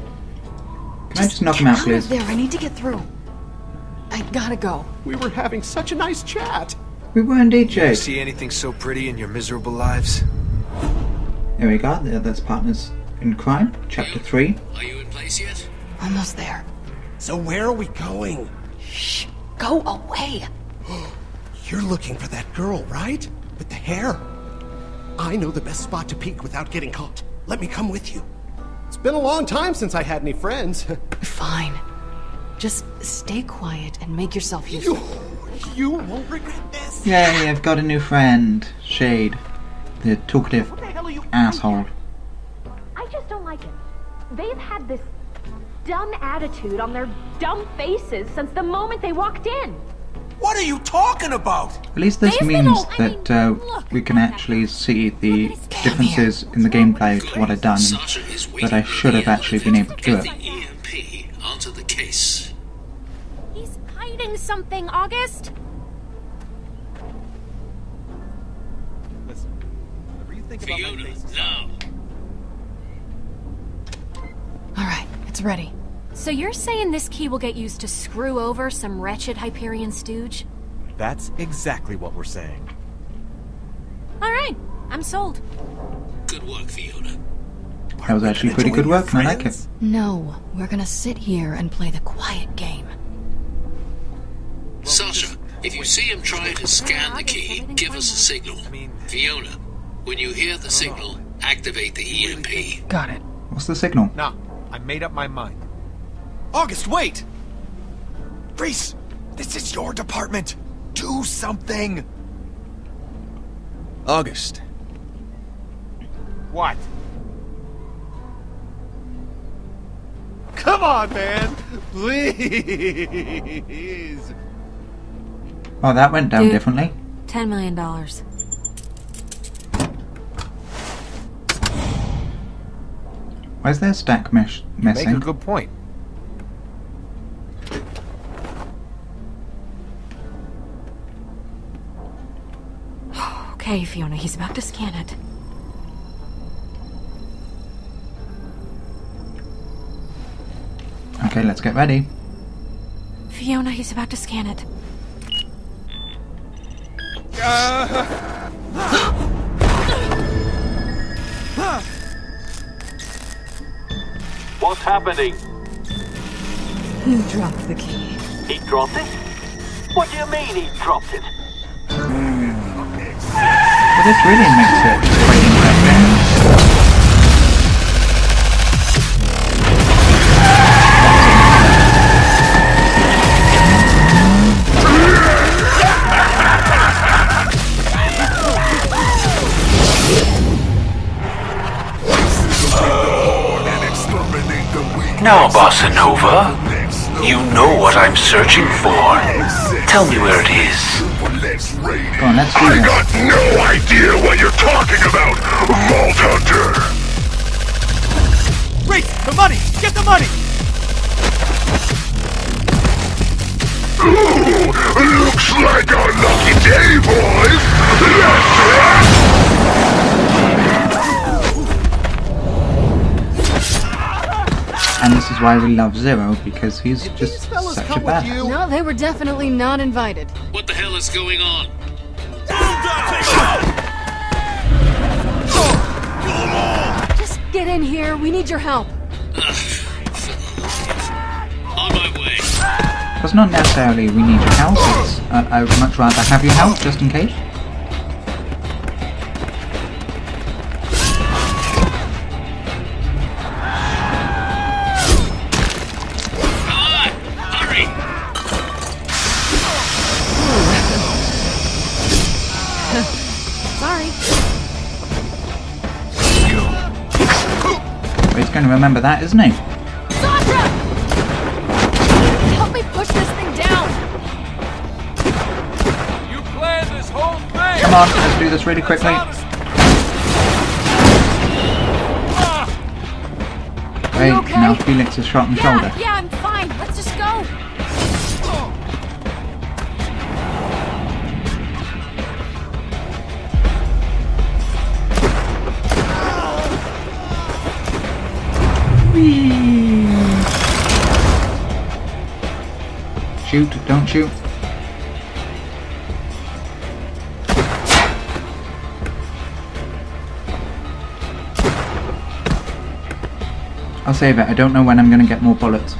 Can just I just knock him out, please? There. I need to get through. I gotta go. We were having such a nice chat. We were indeed, Shade. You see anything so pretty in your miserable lives? There we go, that's Partners in Crime, Chapter three. Are you in place yet? Almost there. So where are we going? Shh, go away! You're looking for that girl, right? With the hair? I know the best spot to peek without getting caught. Let me come with you. It's been a long time since I had any friends. Fine. Just stay quiet and make yourself useful. You, you won't regret this! Yay, I've got a new friend, Shade. The talkative asshole. I just don't like it. They've had this dumb attitude on their dumb faces since the moment they walked in. What are you talking about? At least this They've means all, that I mean, uh, look, we can actually see the differences in the gameplay to what I've done, that I should have actually been able to do it. E M P onto the case. He's hiding something, August. Fiona, now. All right, it's ready. So you're saying this key will get used to screw over some wretched Hyperion stooge? That's exactly what we're saying. All right, I'm sold. Good work, Fiona. That was actually pretty good work, and I like it. No, we're gonna sit here and play the quiet game. Sasha, if you see him trying to scan the key, give us a signal. Fiona, when you hear the signal, activate the E M P. Got it. What's the signal? Nah, I made up my mind. August, wait! Rhys, this is your department. Do something! August. What? Come on, man! Please! Oh, that went down Dude, differently. Ten million dollars. Where's their stack mesh missing? You make a good point. Okay, Fiona, he's about to scan it. Okay, let's get ready. Fiona, he's about to scan it. Uh. What's happening? He dropped the key. He dropped it? What do you mean he dropped it? Mm. Well, this really makes it quite interesting. Now, Bossa Nova, you know what I'm searching for. Tell me where it is. Go on, let's do I this. Got no idea what you're talking about, Vault Hunter. Wait, the money! Get the money! Ooh, looks like our lucky day, boys. Let's run! And this is why we love Zer zero, because he's Did just such a badass. No, they were definitely not invited. What the hell is going on? Just get in here, we need your help. On my way. That's not necessarily we need your help, it's, uh, I would much rather have your help, just in case. Remember that, isn't he? Sasha! Help me push this thing down! You planned this whole thing! Come on, let's do this really quickly. Wait, okay? Now Felix is shot in the yeah, shoulder. Yeah, I'm fine. Let's just go. Shoot, don't shoot. I'll save it. I don't know when I'm going to get more bullets.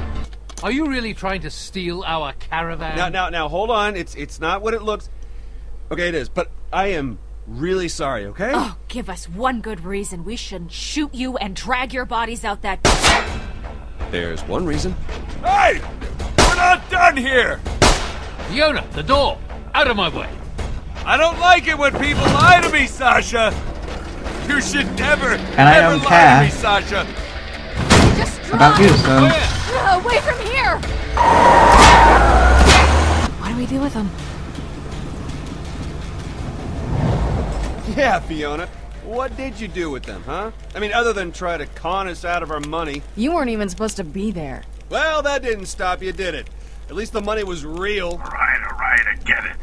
Are you really trying to steal our caravan? Now, now, now, hold on. It's it's not what it looks. Okay, it is, but I am really sorry, okay? Oh, give us one good reason we shouldn't shoot you and drag your bodies out that... There's one reason. Hey! We're not done here! Fiona, the door! Out of my way! I don't like it when people lie to me, Sasha! You should never, and I never don't lie care to me, Sasha! Just drive. About you, so... Uh, away from here! What do we do with them? Yeah, Fiona. What did you do with them, huh? I mean, other than try to con us out of our money. You weren't even supposed to be there. Well, that didn't stop you, did it? At least the money was real. All right, all right, I get it.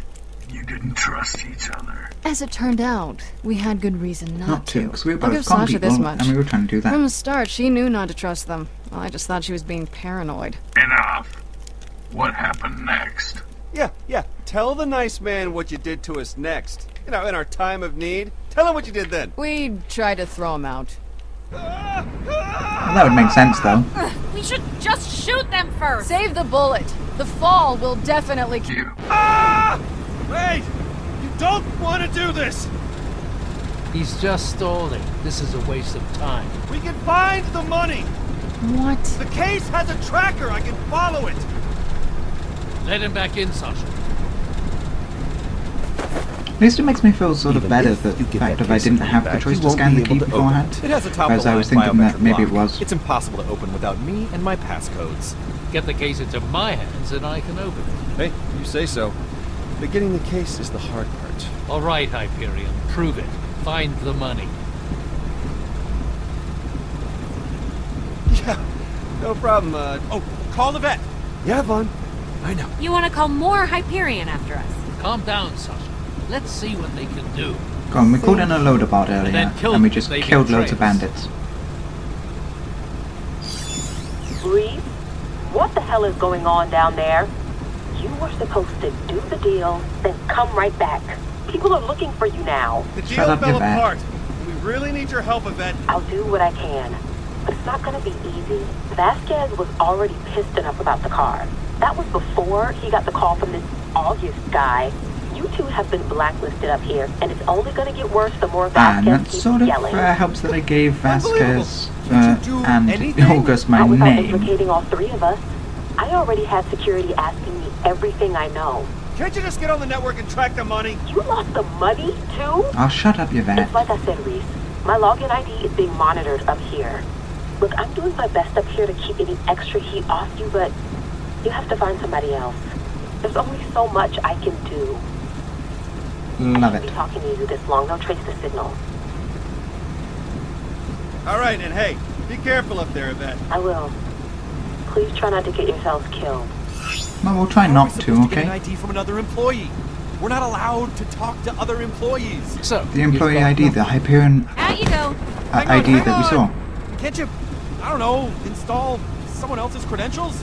You didn't trust each other. As it turned out, we had good reason not, not to. Because we were both I'll give Sasha this much. And we were trying to do that. From the start, she knew not to trust them. Well, I just thought she was being paranoid. Enough. What happened next? Yeah, yeah. Tell the nice man what you did to us next. You know, in our time of need. Tell him what you did then. We tried to throw him out. Well, that would make sense, though. We should just shoot them first! Save the bullet. The fall will definitely kill you. Ah! Wait! You don't want to do this! He's just stalling. This is a waste of time. We can find the money! What? The case has a tracker. I can follow it! Let him back in, Sasha. At least it makes me feel sort of Even better that the fact that I didn't have back, the choice to scan be the key beforehand, it has a top as I was thinking that maybe lock. It was. It's impossible to open without me and my passcodes. Get the case into my hands and I can open it. Hey, you say so. But getting the case is the hard part. All right, Hyperion, prove it. Find the money. Yeah, no problem. Uh, oh, call the vet. Yeah, Vaughn. I know. You want to call more Hyperion after us? Calm down, Sasha. Let's see what they can do. Come on, we called in a loader bot earlier, and, killed, and we just killed loads of bandits. Rhys, what the hell is going on down there? You were supposed to do the deal, then come right back. People are looking for you now. The deal up, fell Yvette. apart. We really need your help, Yvette. I'll do what I can, but it's not going to be easy. Vasquez was already pissed enough about the car. That was before he got the call from this August guy. You two have been blacklisted up here, and it's only going to get worse the more Vasquez keeps yelling. And that sort of uh, helps that I gave Vasquez uh, and anything? August my name. I was implicating all three of us. I already had security asking me everything I know. Can't you just get on the network and track the money? You lost the money, too? Oh, shut up, Yvette. It's like I said, Rhys. My login I D is being monitored up here. Look, I'm doing my best up here to keep any extra heat off you, but you have to find somebody else. There's only so much I can do. Love it. I've been talking to you this long. Don't trace the signal. All right, and hey, be careful up there, Yvette. I will. Please try not to get yourselves killed. No, we'll try not to, okay? Get an I D from another employee. We're not allowed to talk to other employees. So the employee I D, the Hyperion Out you go. Uh, on, I D that we saw. Can't you, I don't know, install someone else's credentials?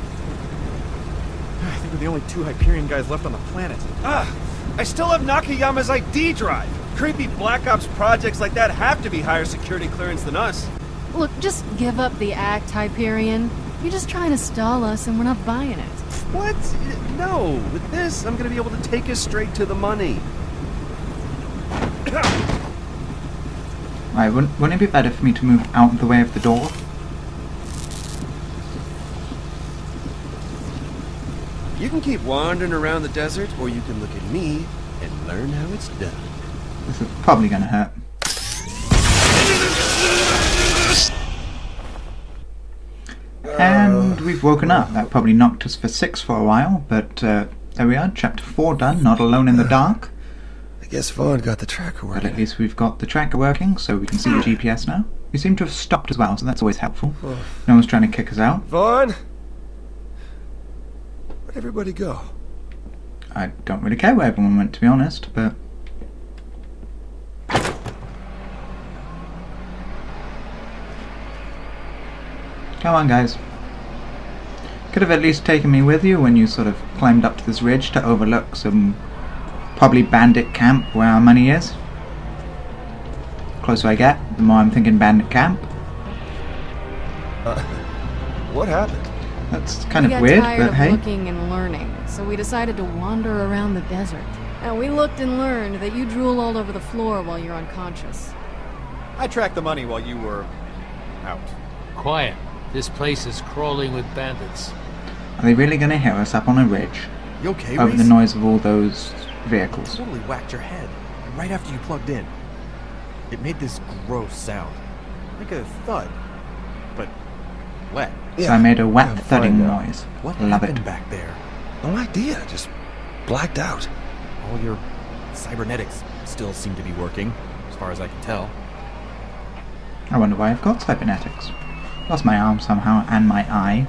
I think we're the only two Hyperion guys left on the planet. Ah. I still have Nakayama's I D drive. Creepy Black Ops projects like that have to be higher security clearance than us. Look, just give up the act, Hyperion. You're just trying to stall us and we're not buying it. What? No. With this, I'm going to be able to take us straight to the money. Right, wouldn't, wouldn't it be better for me to move out of the way of the door? You can keep wandering around the desert, or you can look at me and learn how it's done. This is probably gonna hurt. Uh, and we've woken up. That probably knocked us for six for a while, but uh, there we are. Chapter four done. Not alone in the dark. I guess Vaughn got the tracker working. But at least we've got the tracker working, so we can see the G P S now. We seem to have stopped as well, so that's always helpful. Oh. No one's trying to kick us out. Vaughn. Where'd everybody go? I don't really care where everyone went, to be honest, but... Come on, guys. Could have at least taken me with you when you sort of climbed up to this ridge to overlook some... probably bandit camp where our money is. The closer I get, the more I'm thinking bandit camp. Uh, what happened? That's kind we of weird, but of hey. We got tired of looking and learning, so we decided to wander around the desert. And we looked and learned that you drool all over the floor while you're unconscious. I tracked the money while you were... out. Quiet. This place is crawling with bandits. Are they really going to hear us up on a ridge? You okay, over Rhys? The noise of all those vehicles. You totally whacked your head, right after you plugged in. It made this gross sound. Like a thud. But... wet. So yeah, I made a wet yeah, thudding fine, noise. What Love happened it. back there? No idea. Just blacked out. All your cybernetics still seem to be working, as far as I can tell. I wonder why I've got cybernetics. Lost my arm somehow and my eye.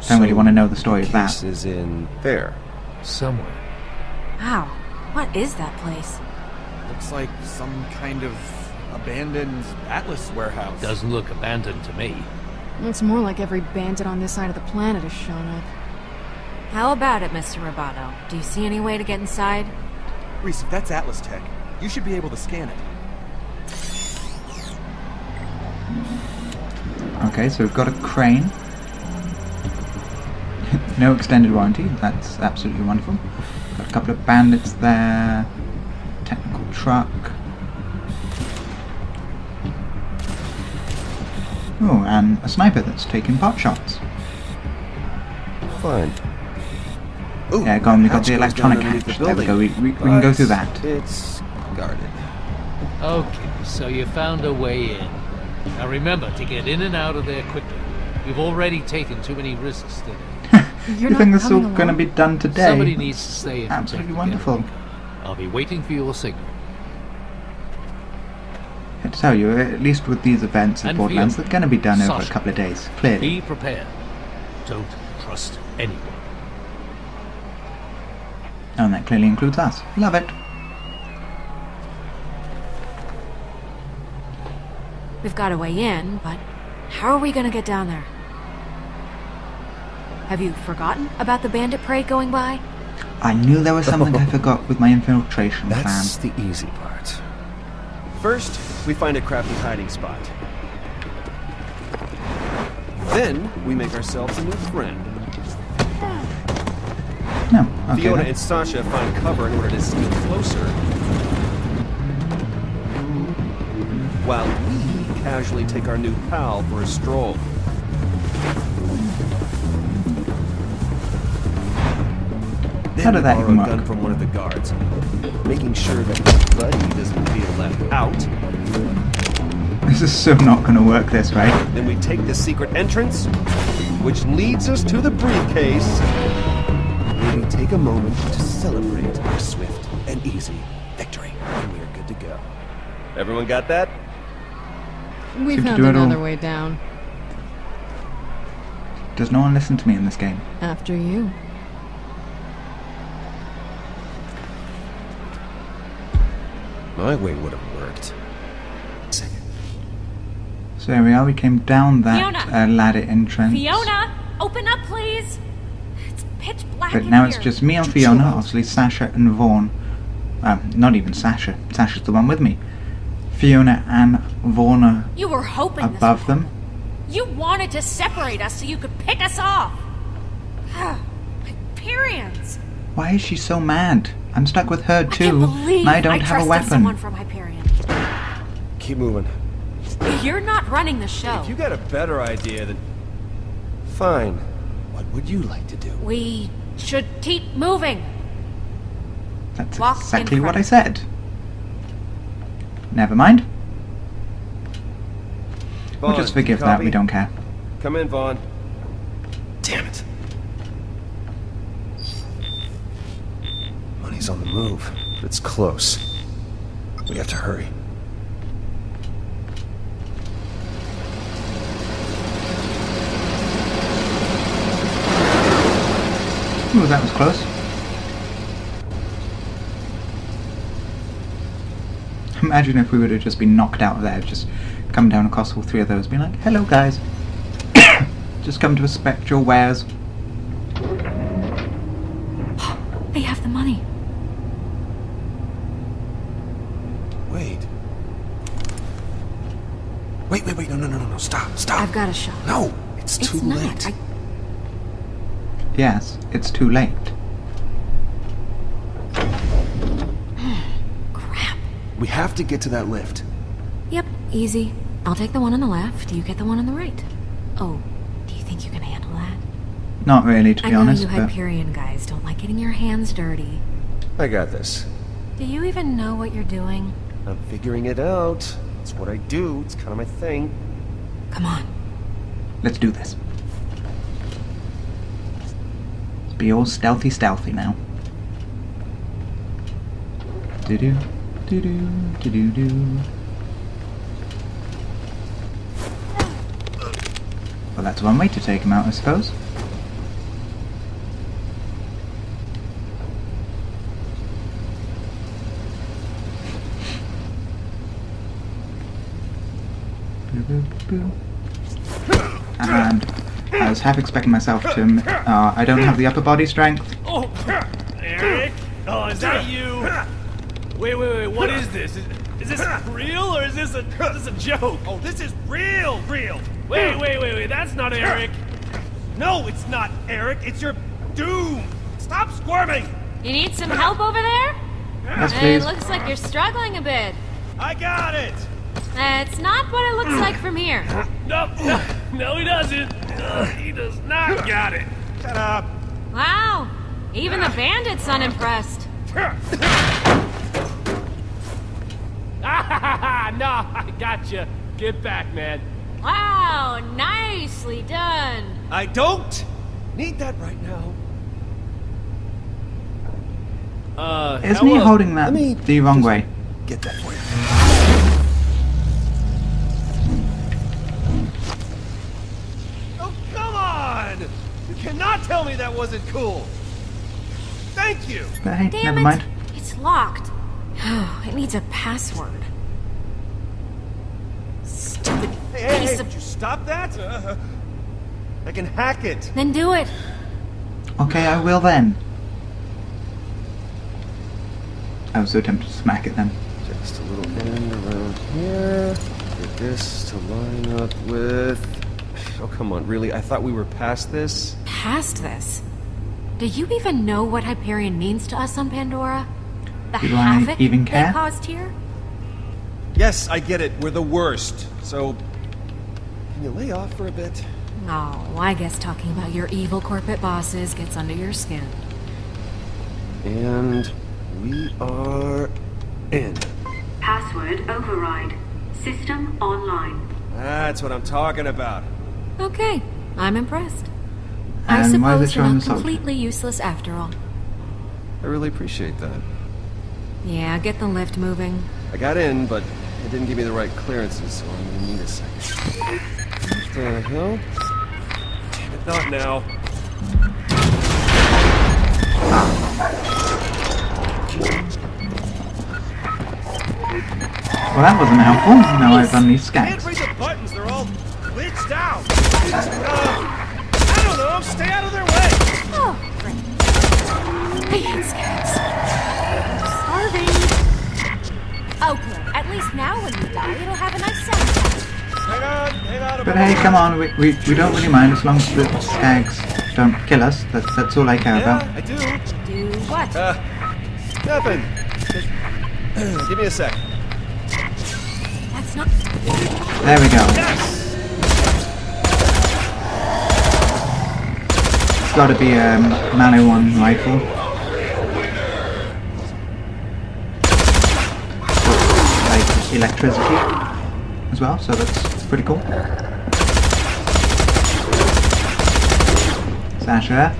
Don't so really want to know the story the of that. This is in there, somewhere. Wow, what is that place? Looks like some kind of abandoned Atlas warehouse. Doesn't look abandoned to me. It's more like every bandit on this side of the planet has shown up. How about it, Mister Roboto? Do you see any way to get inside? Rhys, if that's Atlas tech, you should be able to scan it. Okay, so we've got a crane. No extended warranty, that's absolutely wonderful. Got a couple of bandits there. Technical truck. Oh, and a sniper that's taking pot shots. Fine. Ooh, yeah, gone. We got the electronic hatch. The there we go. We, we, we can go through that. It's guarded. Okay, so you found a way in. Now remember to get in and out of there quickly. We've already taken too many risks today. You think this is all going to be done today? Somebody needs to stay in. Absolutely wonderful. I'll be waiting for your signal. I have to tell you, at least with these events at Borderlands, they're going to be done over a couple of days. Clearly. Be prepared. Don't trust anyone. And that clearly includes us. Love it. We've got a way in, but how are we going to get down there? Have you forgotten about the bandit parade going by? I knew there was something I forgot with my infiltration plan. That's the easy part. First, we find a crafty hiding spot. Then, we make ourselves a new friend. No, okay, Fiona then. And Sasha find cover in order to sneak closer, while we casually take our new pal for a stroll. How did that even work? Gun from one of the guards, making sure that his buddy doesn't feel left out. This is so not going to work this way. Then we take the secret entrance, which leads us to the briefcase. We take a moment to celebrate our swift and easy victory, and we're good to go. Everyone got that? We found another way down. Does no one listen to me in this game? After you. My way would have worked. Second. So here we are. We came down that uh, ladder entrance. Fiona, open up, please. But now it's just me and Fiona, obviously Sasha and Vaughn. Um, not even Sasha. Sasha's the one with me. Fiona and Vaughn are you were hoping above them. You wanted to separate us so you could pick us off. Hyperions. Why is she so mad? I'm stuck with her too. And I don't have a weapon. From Hyperion. Keep moving. You're not running the show. If you got a better idea than fine. What would you like to do? We should keep moving. That's Walk exactly what I said. Never mind. Vaughn, we'll just forgive that. We don't care. Come in, Vaughn. Damn it. Money's on the move, but it's close. We have to hurry. Ooh, that was close. Imagine if we would have just been knocked out of there, just come down across all three of those, being like, hello guys. Just come to inspect your wares. They have the money. Wait. Wait, wait, wait, no, no, no, no, no, stop, stop. I've got a shot. No, it's, it's too not. late. I Yes, it's too late. Crap. We have to get to that lift. Yep, easy. I'll take the one on the left, you get the one on the right. Oh, do you think you can handle that? Not really, to be honest. I know you Hyperion guys don't like getting your hands dirty. I got this. Do you even know what you're doing? I'm figuring it out. It's what I do. It's kind of my thing. Come on. Let's do this. Be all stealthy, stealthy now. Do do, do do, do do do. Well, that's one way to take him out, I suppose. And. I was half expecting myself to. Uh, I don't have the upper body strength. Oh, Eric! Oh, is that you? Wait, wait, wait! What is this? Is this real or is this a is this a joke? Oh, this is real, real. Wait, wait, wait, wait. That's not Eric. No, it's not Eric. It's your doom. Stop squirming. You need some help over there? Yes, please. It looks like you're struggling a bit. I got it. That's not what it looks like from here. No, no, no he doesn't. No, he does not got it. Shut up. Wow. Even the bandit's unimpressed. Ah, no, I gotcha. Get back, man. Wow, nicely done. I don't need that right now. Uh, Is me holding that me the wrong way? Get that for you. Oh, come on! You cannot tell me that wasn't cool. Thank you. Hey, damn never it. Mind. It's locked. Oh, it needs a password. Stupid hey, hey, piece hey, of... Did you stop that? Uh, I can hack it. Then do it. Okay, I will then. I was so tempted to smack it then. Just a little bend around here. Get this to line up with... Oh, come on, really? I thought we were past this? Past this? Do you even know what Hyperion means to us on Pandora? The Do havoc I even care? They caused here? Yes, I get it. We're the worst. So, can you lay off for a bit? Oh, I guess talking about your evil corporate bosses gets under your skin. And we are in. Password override. System online. That's what I'm talking about. Okay, I'm impressed. And I suppose you're not completely useless after all. I really appreciate that. Yeah, get the lift moving. I got in, but it didn't give me the right clearances, so I'm gonna need a second. What the hell? Damn it, not now. Well, that wasn't helpful. Now I've done these scans. Can't read the buttons, they're all glitched out. Uh, I don't know, stay out of their way! Oh, great. I hate scans. Okay, at least now when you die, it'll have a nice sound. Hang on, hang on. But hey, come on, we, we, we don't really mind as long as the skags don't kill us. That's, that's all I care yeah, about. I do. Do what? Uh, nothing. Just give me a sec. That's not... There we go. Yes! It's gotta be a um, Maliwan rifle. Electricity as well, so that's pretty cool. Sasha.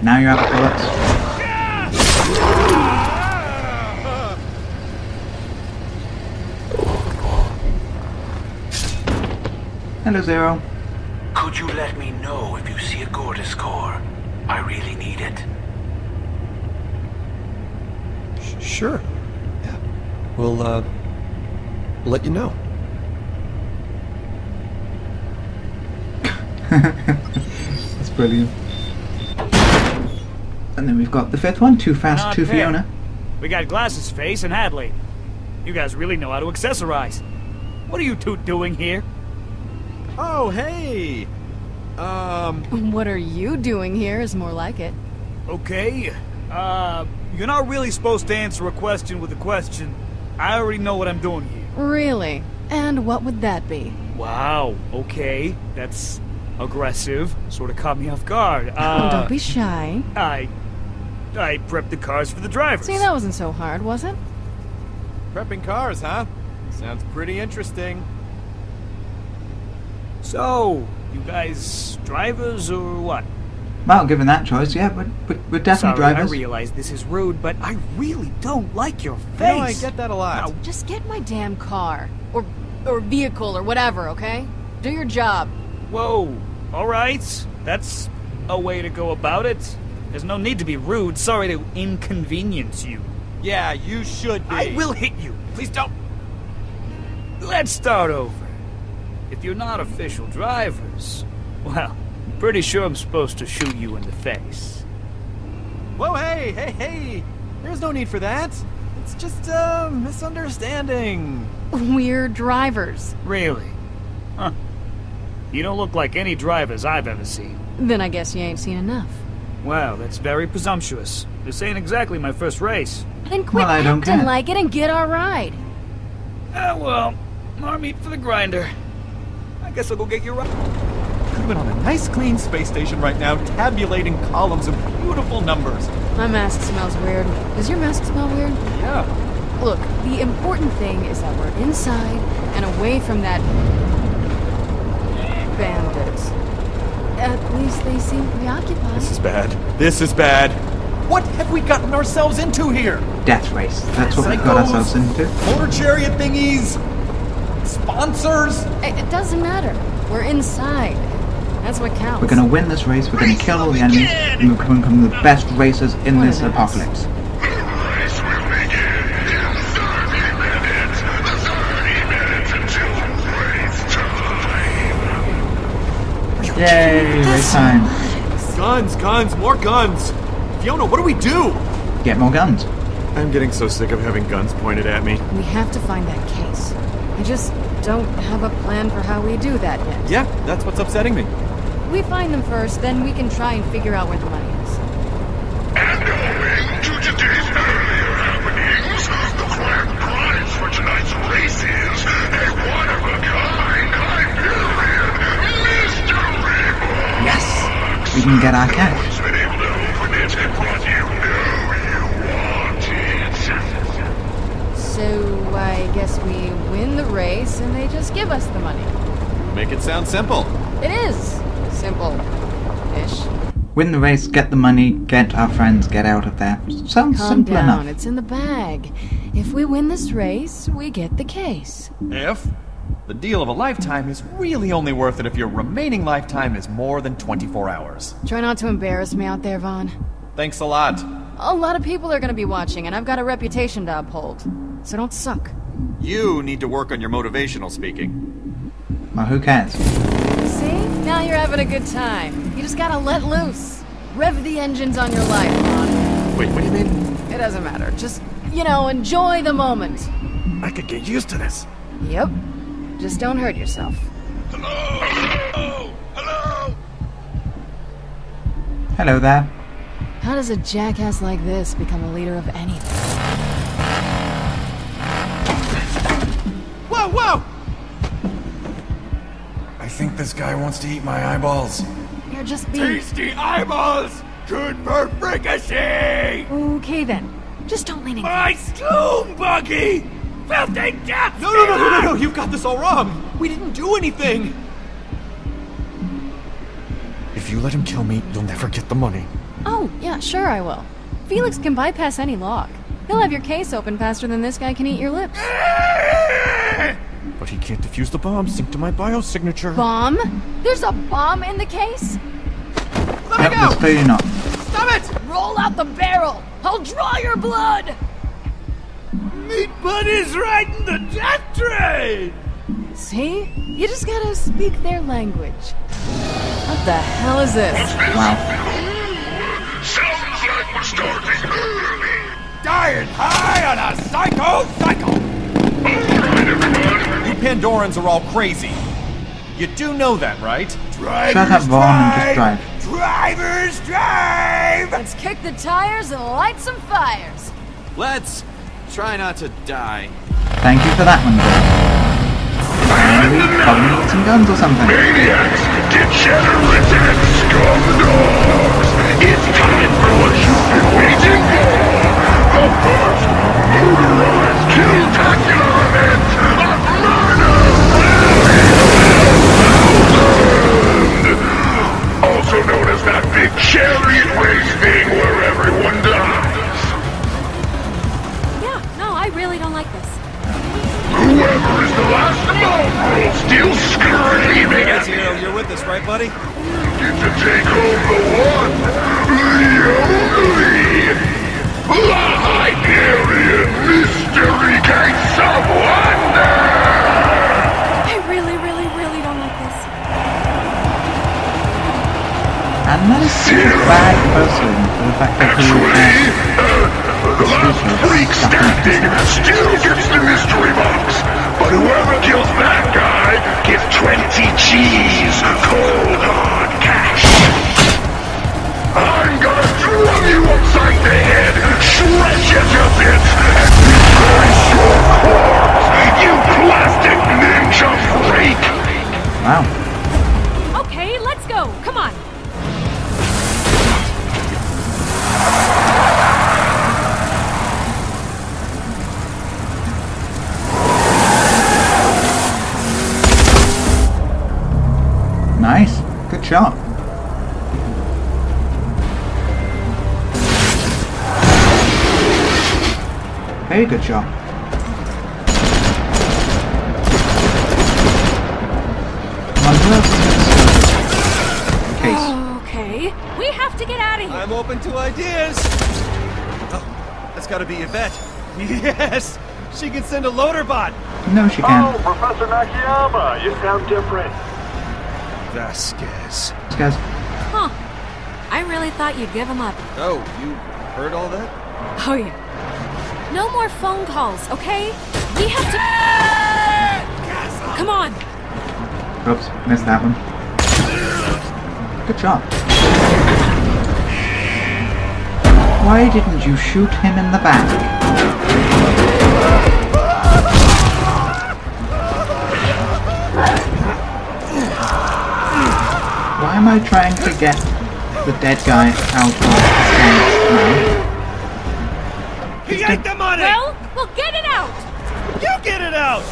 Now you're out of bullets. Hello, Zer zero. Could you let me know if you see a Gortys core? I really need it. Sh sure. We'll, uh, let you know. That's brilliant. And then we've got the fifth one, Too Fast, Too Fiona. We got Glass's face and Hadley. You guys really know how to accessorize. What are you two doing here? Oh, hey! Um... What are you doing here is more like it. Okay, uh, you're not really supposed to answer a question with a question. I already know what I'm doing here. Really? And what would that be? Wow, okay. That's aggressive. Sort of caught me off guard. Uh, oh, don't be shy. I... I prepped the cars for the drivers. See, that wasn't so hard, was it? Prepping cars, huh? Sounds pretty interesting. So, you guys drivers or what? Well, given that choice, yeah, we're, we're definitely Sorry, drivers. I realize this is rude, but I really don't like your face. No, I get that a lot. No. Just get my damn car, or or vehicle, or whatever, okay? Do your job. Whoa, all right. That's a way to go about it. There's no need to be rude. Sorry to inconvenience you. Yeah, you should be. I will hit you. Please don't. Let's start over. If you're not official drivers, well... Pretty sure I'm supposed to shoot you in the face. Whoa, hey, hey, hey! There's no need for that. It's it's just a misunderstanding. We're drivers. Really? Huh. You don't look like any drivers I've ever seen. Then I guess you ain't seen enough. Well, that's very presumptuous. This ain't exactly my first race. Then quit well, acting like it and get our ride. Ah, well, more meat for the grinder. I guess I'll go get your ride. Could have been on a nice clean space station right now, tabulating columns of beautiful numbers. My mask smells weird. Does your mask smell weird? Yeah. Look, the important thing is that we're inside and away from that... bandits. At least they seem preoccupied. This is bad. This is bad. What have we gotten ourselves into here? Death race. That's what we got ourselves into. Motor chariot thingies. Sponsors. It, it doesn't matter. We're inside. That's what counts. We're gonna win this race. We're gonna race kill all the enemies. Again. And we're gonna become the best racers in what this apocalypse. Us? Yay, race time. Guns, guns, more guns. Fiona, what do we do? Get more guns. I'm getting so sick of having guns pointed at me. We have to find that case. I just don't have a plan for how we do that yet. Yeah, that's what's upsetting me. We find them first, then we can try and figure out where the money is. And owing to today's earlier happenings, the grand prize for tonight's race is a one-of-a-kind Hyperion mystery box. Yes, we can get our cash. No one's been able to open it, but you know you want it. So I guess we win the race and they just give us the money. Make it sound simple. It is. Simple-ish. Win the race, get the money, get our friends, get out of there. Sounds simple enough. Calm down, it's in the bag. If we win this race, we get the case. If? The deal of a lifetime is really only worth it if your remaining lifetime is more than twenty-four hours. Try not to embarrass me out there, Vaughn. Thanks a lot. A lot of people are going to be watching, and I've got a reputation to uphold. So don't suck. You need to work on your motivational speaking. Well, who cares? Now you're having a good time. You just gotta let loose. Rev the engines on your life, Ron. Wait, what do you mean? It doesn't matter. Just, you know, enjoy the moment. I could get used to this. Yep. Just don't hurt yourself. Hello! Hello! Hello! Hello there. How does a jackass like this become a leader of anything? Whoa, whoa! I think this guy wants to eat my eyeballs. You're just being... tasty eyeballs! Good for fricassee! Okay then. Just don't lean in. My scoom buggy! Filthy death! No, no, no, no, no, no! You've got this all wrong! We didn't do anything! If you let him kill me, you'll never get the money. Oh, yeah, sure I will. Felix can bypass any lock. He'll have your case open faster than this guy can eat your lips. But he can't defuse the bomb, sync to my biosignature. Bomb? There's a bomb in the case? Let yep, me go! Clearly not. Stop it! Roll out the barrel! I'll draw your blood! Meat buddies riding the death train! See? You just gotta speak their language. What the hell is this? Wow. Sounds like we're starting early! Dying high on a psycho cycle! Pandorans are all crazy. You do know that, right? Drivers Shut up, Vaughn, just drive. Drivers drive! Let's kick the tires and light some fires. Let's try not to die. Thank you for that one, Vaughn. Maybe we probably need some guns or something. Maniacs, degenerates, and scumdogs. It's time for what you've been waiting for. The first motorized kill-tacular event. Also known as that big chariot race thing where everyone dies. Yeah, no, I really don't like this. Whoever is the last of all will still screaming at me. Zer zero, you're with us, right, buddy? You get to take home the one, the only, the Hyperion mystery gates of wonder. And that is too bad person for the fact that he was The last freak standing still gets the mystery box. But whoever kills that guy gets twenty G's cold hard cash. I'm gonna drum you upside the head, shred you to bits, and replace your corpse, you plastic ninja freak! Wow. Okay, let's go. Come on. Nice. Good job. Very good job. Okay. We have to get out of here. I'm open to ideas. Oh, that's got to be Yvette. Yes. She can send a loader bot. No, she can't. Oh, Professor Nakayama, you sound different. Vasquez. Vasquez. Huh. I really thought you'd give him up. Oh, you heard all that? Oh, yeah. No more phone calls, okay? We have to... Yes! Come on. Oops, missed that one. Good job. Why didn't you shoot him in the back? Am I trying to get the dead guy out of now? He ate the money! Well, we'll get it out! You get it out!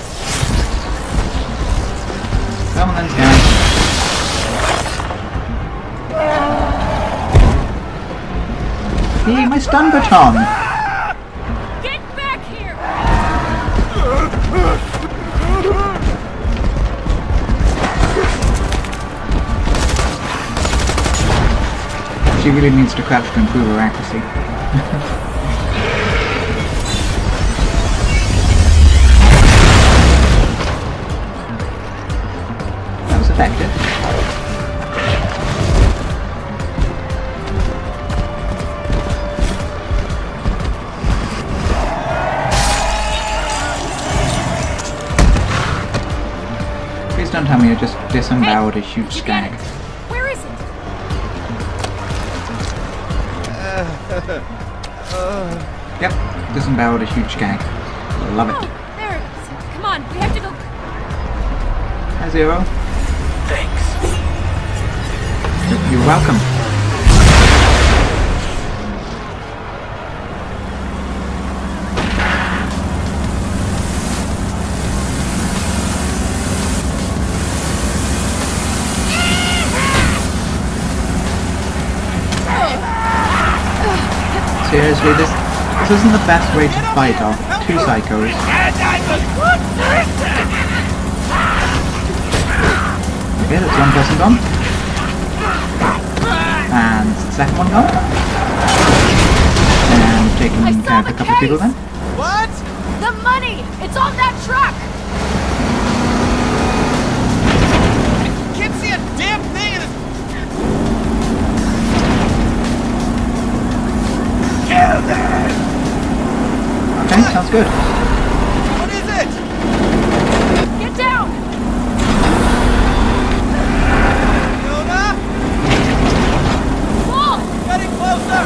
Come on, guys. See, my stun baton! Get back here! She really needs to crouch to improve her accuracy. That was effective. Please don't tell me I just disemboweled hey, a huge skag. Where is it? uh. Yep, disemboweled a huge gag. Love it. Oh, there it is. Come on, we have to go. Hi, Zer zero. Thanks. You're welcome. Seriously, this, this isn't the best way to fight off two psychos. Okay, that's one person gone. And second one gone. And we've taken care of a couple of people then. What? The money! It's on that truck! I can't see a damn thing in this... Okay, sounds good. What is it? Get down! Fiona? Whoa! Getting closer!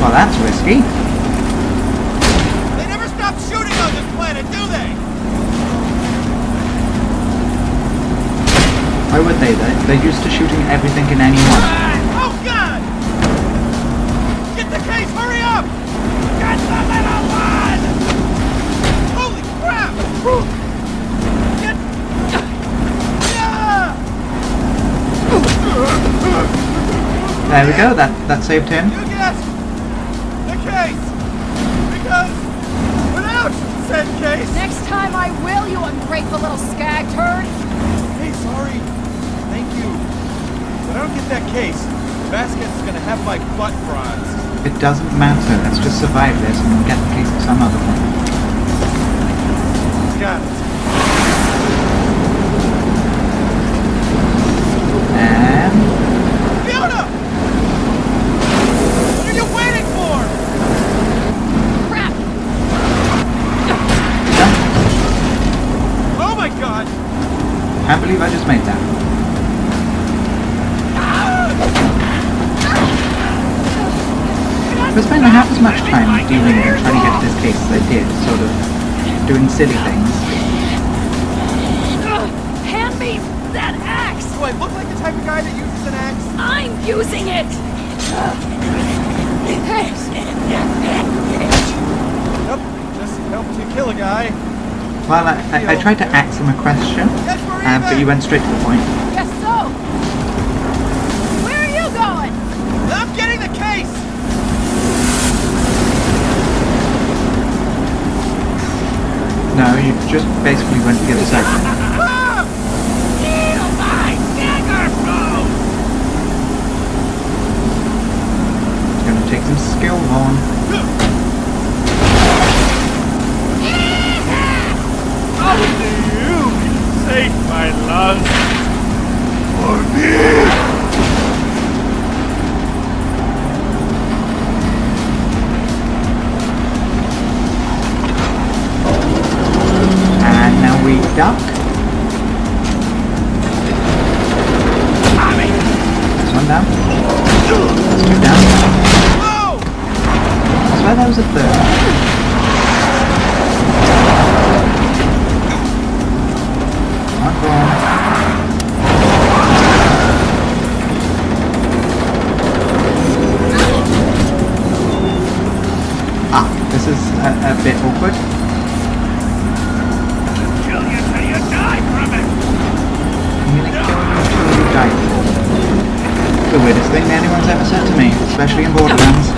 Well, that's risky. They never stop shooting on this planet, do they? Why would they? They're, they're used to shooting everything and anyone. There we go, that, that saved him. You get the case! Because without said case... Next time I will, you ungrateful little skag turd! Hey, sorry. Thank you. But I don't get that case. Vasquez is gonna have my butt bronze. It doesn't matter. Let's just survive this and we'll get the case at some other point. Got it. And... Fiona! believe I just made that. I spent half as much time dealing and trying to get to this case as I did, sort of doing silly things. Uh, hand me that axe! Do I look like the type of guy that uses an axe? I'm using it! Nope, just helped you kill a guy. Well, I, I, I tried to axe him a question, uh, but you went straight to the point. Yes, so! Where are you going? I'm getting the case! No, you just basically went to the other side. Steal my dagger food! It's gonna take some skill, Vaughn. Only you can save my love for me! Duck. That's one down. That's two down. I swear that was a third. Not wrong. Ah, this is a, a bit awkward. The weirdest thing anyone's ever said to me, especially in Borderlands.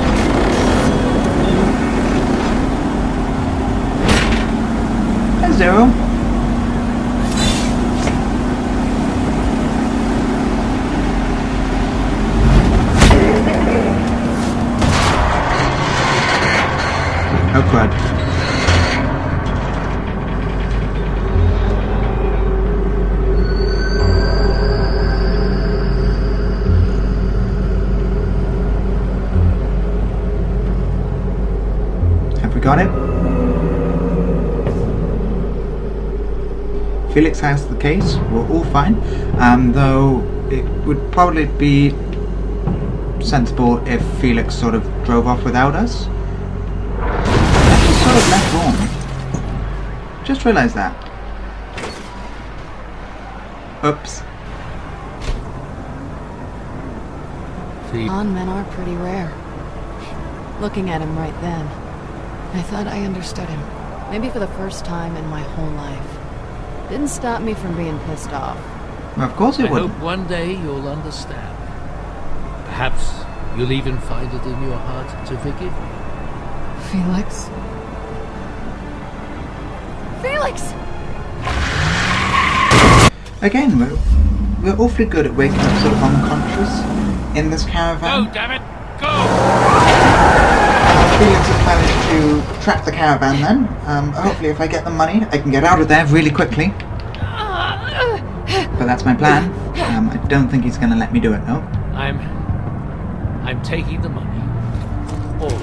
There's Zer zero. Oh crud. Got it. Felix has the case. We're all fine. Um, though it would probably be sensible if Felix sort of drove off without us. That just sort of left Vaughn. Just realised that. Oops. On men are pretty rare. Looking at him right then. I thought I understood him, maybe for the first time in my whole life. Didn't stop me from being pissed off. Well, of course it would. I hope one day you'll understand. Perhaps you'll even find it in your heart to forgive me. Felix? Felix! Again, we're, we're awfully good at waking up sort of unconscious in this caravan. Go, damn it! Go! Felix has managed to track the caravan then. Um, hopefully if I get the money I can get out of there really quickly. But that's my plan. Um, I don't think he's going to let me do it though. I'm... I'm taking the money. All.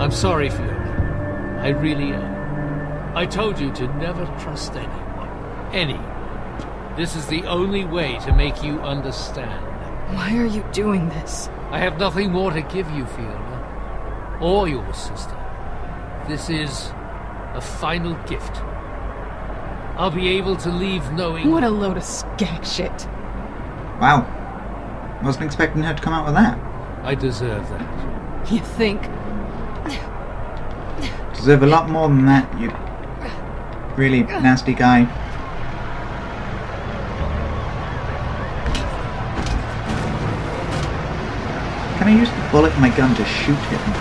I'm sorry Fiona. I really am. I told you to never trust anyone. Any. This is the only way to make you understand. Why are you doing this? I have nothing more to give you, Fiona. Or your sister. This is a final gift. I'll be able to leave knowing... What a load of skag shit. Wow. Wasn't expecting her to come out with that. I deserve that. You think? Deserve a lot more than that, you really nasty guy. Can I use the bullet in my gun to shoot him?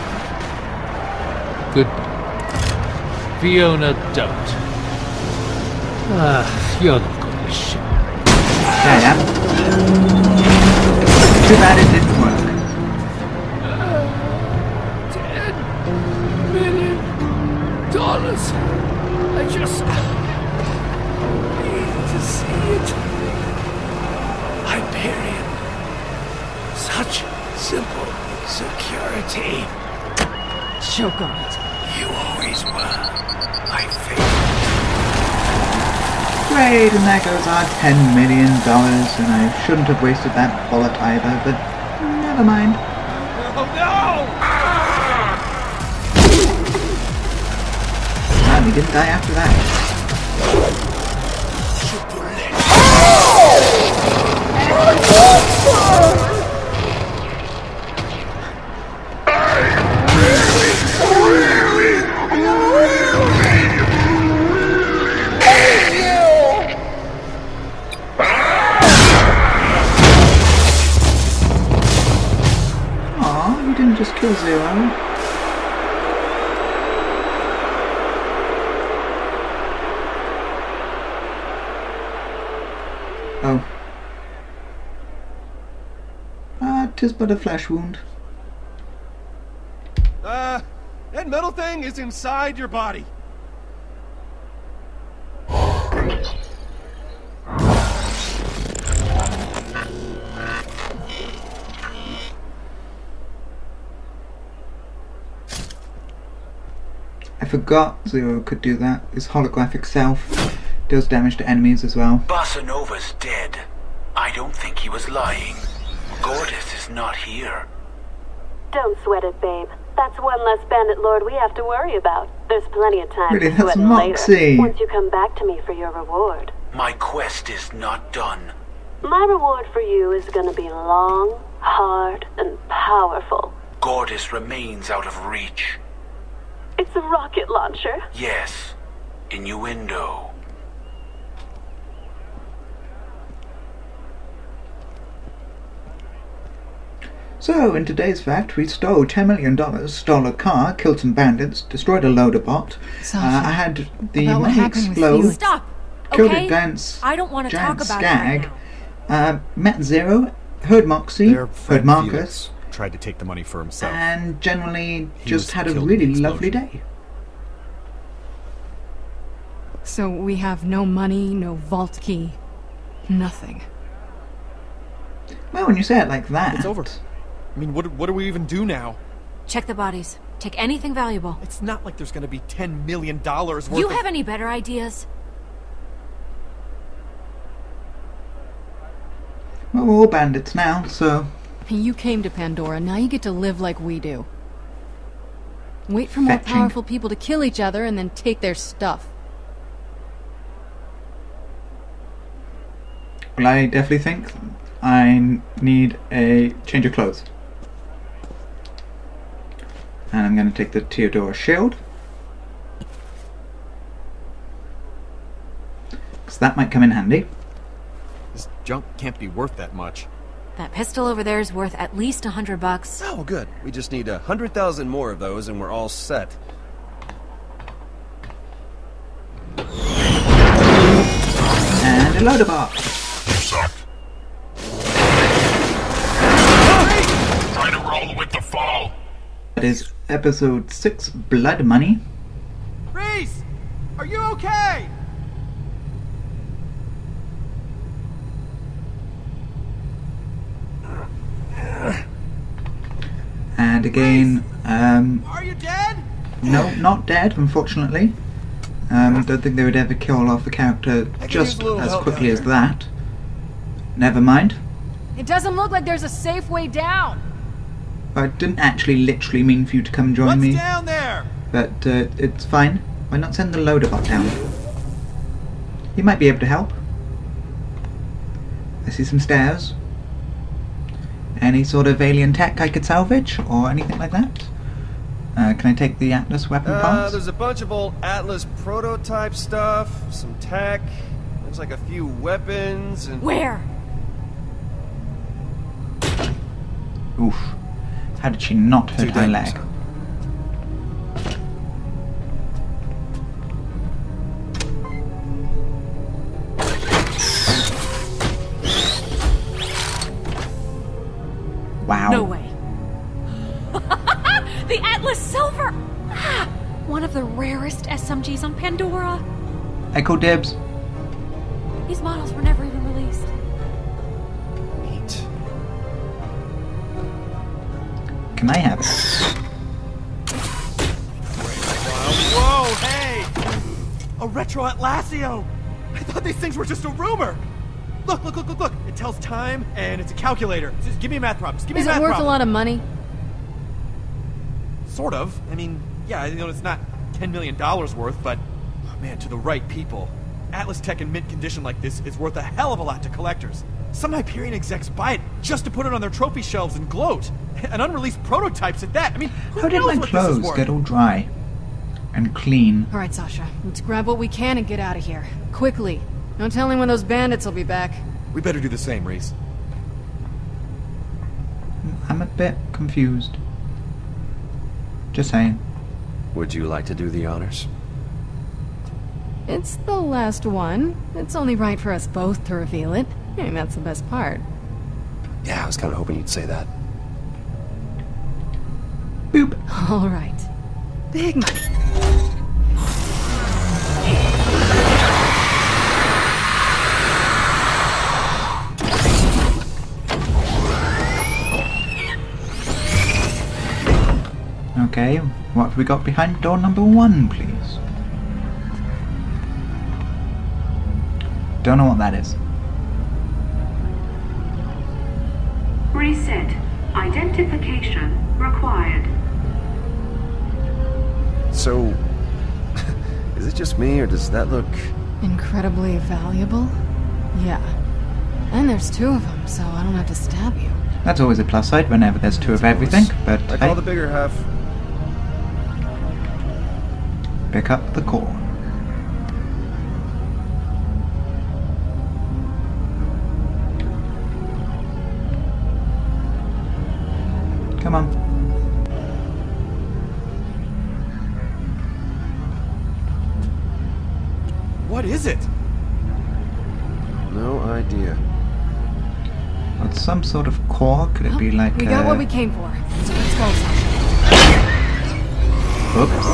Good. Fiona, don't. Ah, uh, you're not going to shit. There I am. Too bad it didn't work. Uh, Ten million dollars. I just need to see it. Hyperion. Such simple security. Choke on it. You always were, I think. parade, and there goes our ten million dollars, and I shouldn't have wasted that bullet either, but never mind. Oh no! Man, he didn't die after that. I really, really... Just kill Zero. Oh. Ah, tis but a flesh wound. Uh, that metal thing is inside your body. I forgot Zer zero could do that. His holographic self does damage to enemies as well. Bossa Nova's dead. I don't think he was lying. Gortys is not here. Don't sweat it, babe. That's one less bandit lord we have to worry about. There's plenty of time really, to sweat Moxie. Later, once you come back to me for your reward. My quest is not done. My reward for you is going to be long, hard, and powerful. Gortys remains out of reach. It's a rocket launcher. Yes. Innuendo. So, in today's fact, we stole ten million dollars, stole a car, killed some bandits, destroyed a loader bot. Uh, I had the money explode, Stop. killed okay? a dance, I don't want to giant talk about skag, right uh, met Zer zero, heard Moxie, heard Marcus. Felix tried to take the money for himself. And generally he just had a really lovely day. So we have no money, no vault key, nothing. Well, when you say it like that... It's over. I mean, what, what do we even do now? Check the bodies. Take anything valuable. It's not like there's gonna be ten million dollars worth of... You have any better ideas? Well, we're all bandits now, so... You came to Pandora, now you get to live like we do. Wait for more Fetching. powerful people to kill each other and then take their stuff. Well, I definitely think I need a change of clothes. And I'm going to take the Theodora shield. Because that might come in handy. This junk can't be worth that much. That pistol over there is worth at least a hundred bucks. Oh, good. We just need a hundred thousand more of those and we're all set. And a load of art. Try to roll with the fall. That is episode six, Blood Money. Rhys! Are you okay? And again, um, are you dead? No, not dead, unfortunately. Um, don't think they would ever kill off a character just as quickly as that. Never mind. It doesn't look like there's a safe way down. I didn't actually literally mean for you to come join What's me. What's down there? But uh, it's fine. Why not send the loader bot down? You might be able to help. I see some stairs. Any sort of alien tech I could salvage, or anything like that? Uh, can I take the Atlas weapon uh, parts? There's a bunch of old Atlas prototype stuff, some tech, there's like a few weapons, and... Where? Oof. How did she not hurt her leg? Wow. No way. The Atlas Silver! Ah, one of the rarest S M Gs on Pandora. Echo dibs. These models were never even released. Neat. Can I have it? Whoa, whoa, hey! A retro Atlasio! I thought these things were just a rumor! Look, look, look, look, look! It tells time, and it's a calculator. Just give me a math problem. Just give me a math problem. Is it worth a lot of money? Sort of. I mean, yeah, I know it's not ten million dollars worth, but... Oh man, to the right people. Atlas tech in mint condition like this is worth a hell of a lot to collectors. Some Hyperion execs buy it just to put it on their trophy shelves and gloat. And unreleased prototypes at that. I mean, who How did knows my what clothes get all dry and clean? All right, Sasha, let's grab what we can and get out of here. Quickly. No telling when those bandits will be back. We better do the same, Rhys. I'm a bit confused. Just saying. Would you like to do the honors? It's the last one. It's only right for us both to reveal it. I mean, that's the best part. Yeah, I was kind of hoping you'd say that. Boop. All right. Big money. Okay, what have we got behind door number one, please? Don't know what that is. Reset. Identification required. So, is it just me, or does that look... incredibly valuable? Yeah. And there's two of them, so I don't have to stab you. That's always a plus side whenever there's two of everything, but... I call hey. the bigger half. Pick up the core. Come on. What is it? No idea. Well, it's some sort of core. Could well, it be like We a... got what we came for. So let's go. Oops.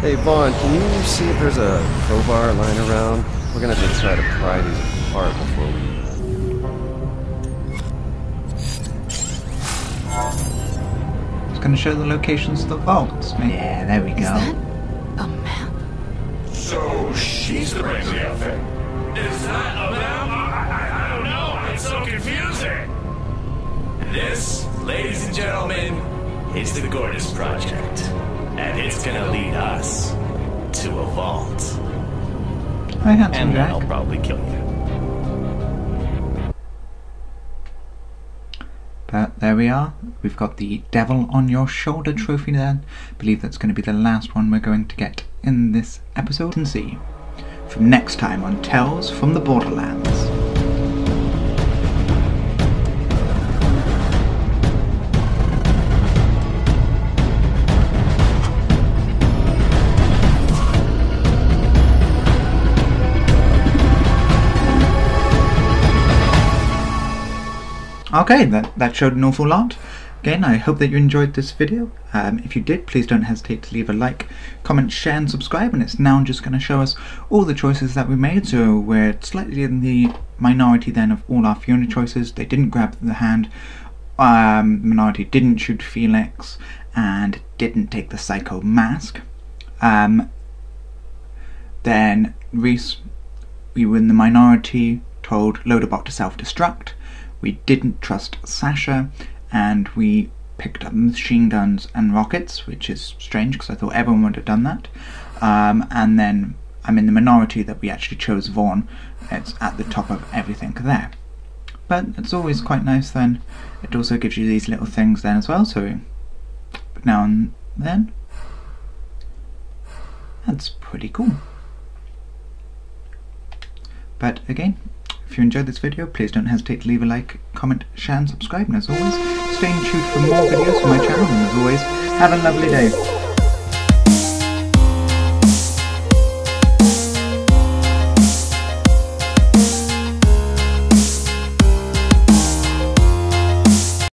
Hey, Vaughn, can you see if there's a crowbar lying around? We're gonna have to try to pry these apart before we... It's gonna show the locations of the vaults. Yeah, there we go. Is that a map? So she's the crazy outfit. Is that a map? I, I, I don't know. It's so confusing. And this, ladies and gentlemen, is the Gortys Project, and it's gonna lead us to a vault. I had some and Jack. I'll probably kill you. But there we are. We've got the Devil on Your Shoulder trophy then. I believe that's going to be the last one we're going to get in this episode. And see from next time on Tales from the Borderlands. Okay, that, that showed an awful lot. Again, I hope that you enjoyed this video. Um, if you did, please don't hesitate to leave a like, comment, share and subscribe. And it's now just going to show us all the choices that we made. So we're slightly in the minority then of all our Fiona choices. They didn't grab the hand. Um, the minority didn't shoot Felix and didn't take the psycho mask. Um, then Rhys, we were in the minority, told Loaderbot to self-destruct. We didn't trust Sasha, and we picked up machine guns and rockets, which is strange because I thought everyone would have done that. Um, and then I'm in the minority that we actually chose Vaughn. It's at the top of everything there. But it's always quite nice then. It also gives you these little things then as well, so now and then. That's pretty cool. But again, if you enjoyed this video, please don't hesitate to leave a like, comment, share and subscribe. And as always, stay tuned for more videos from my channel. And as always, have a lovely day.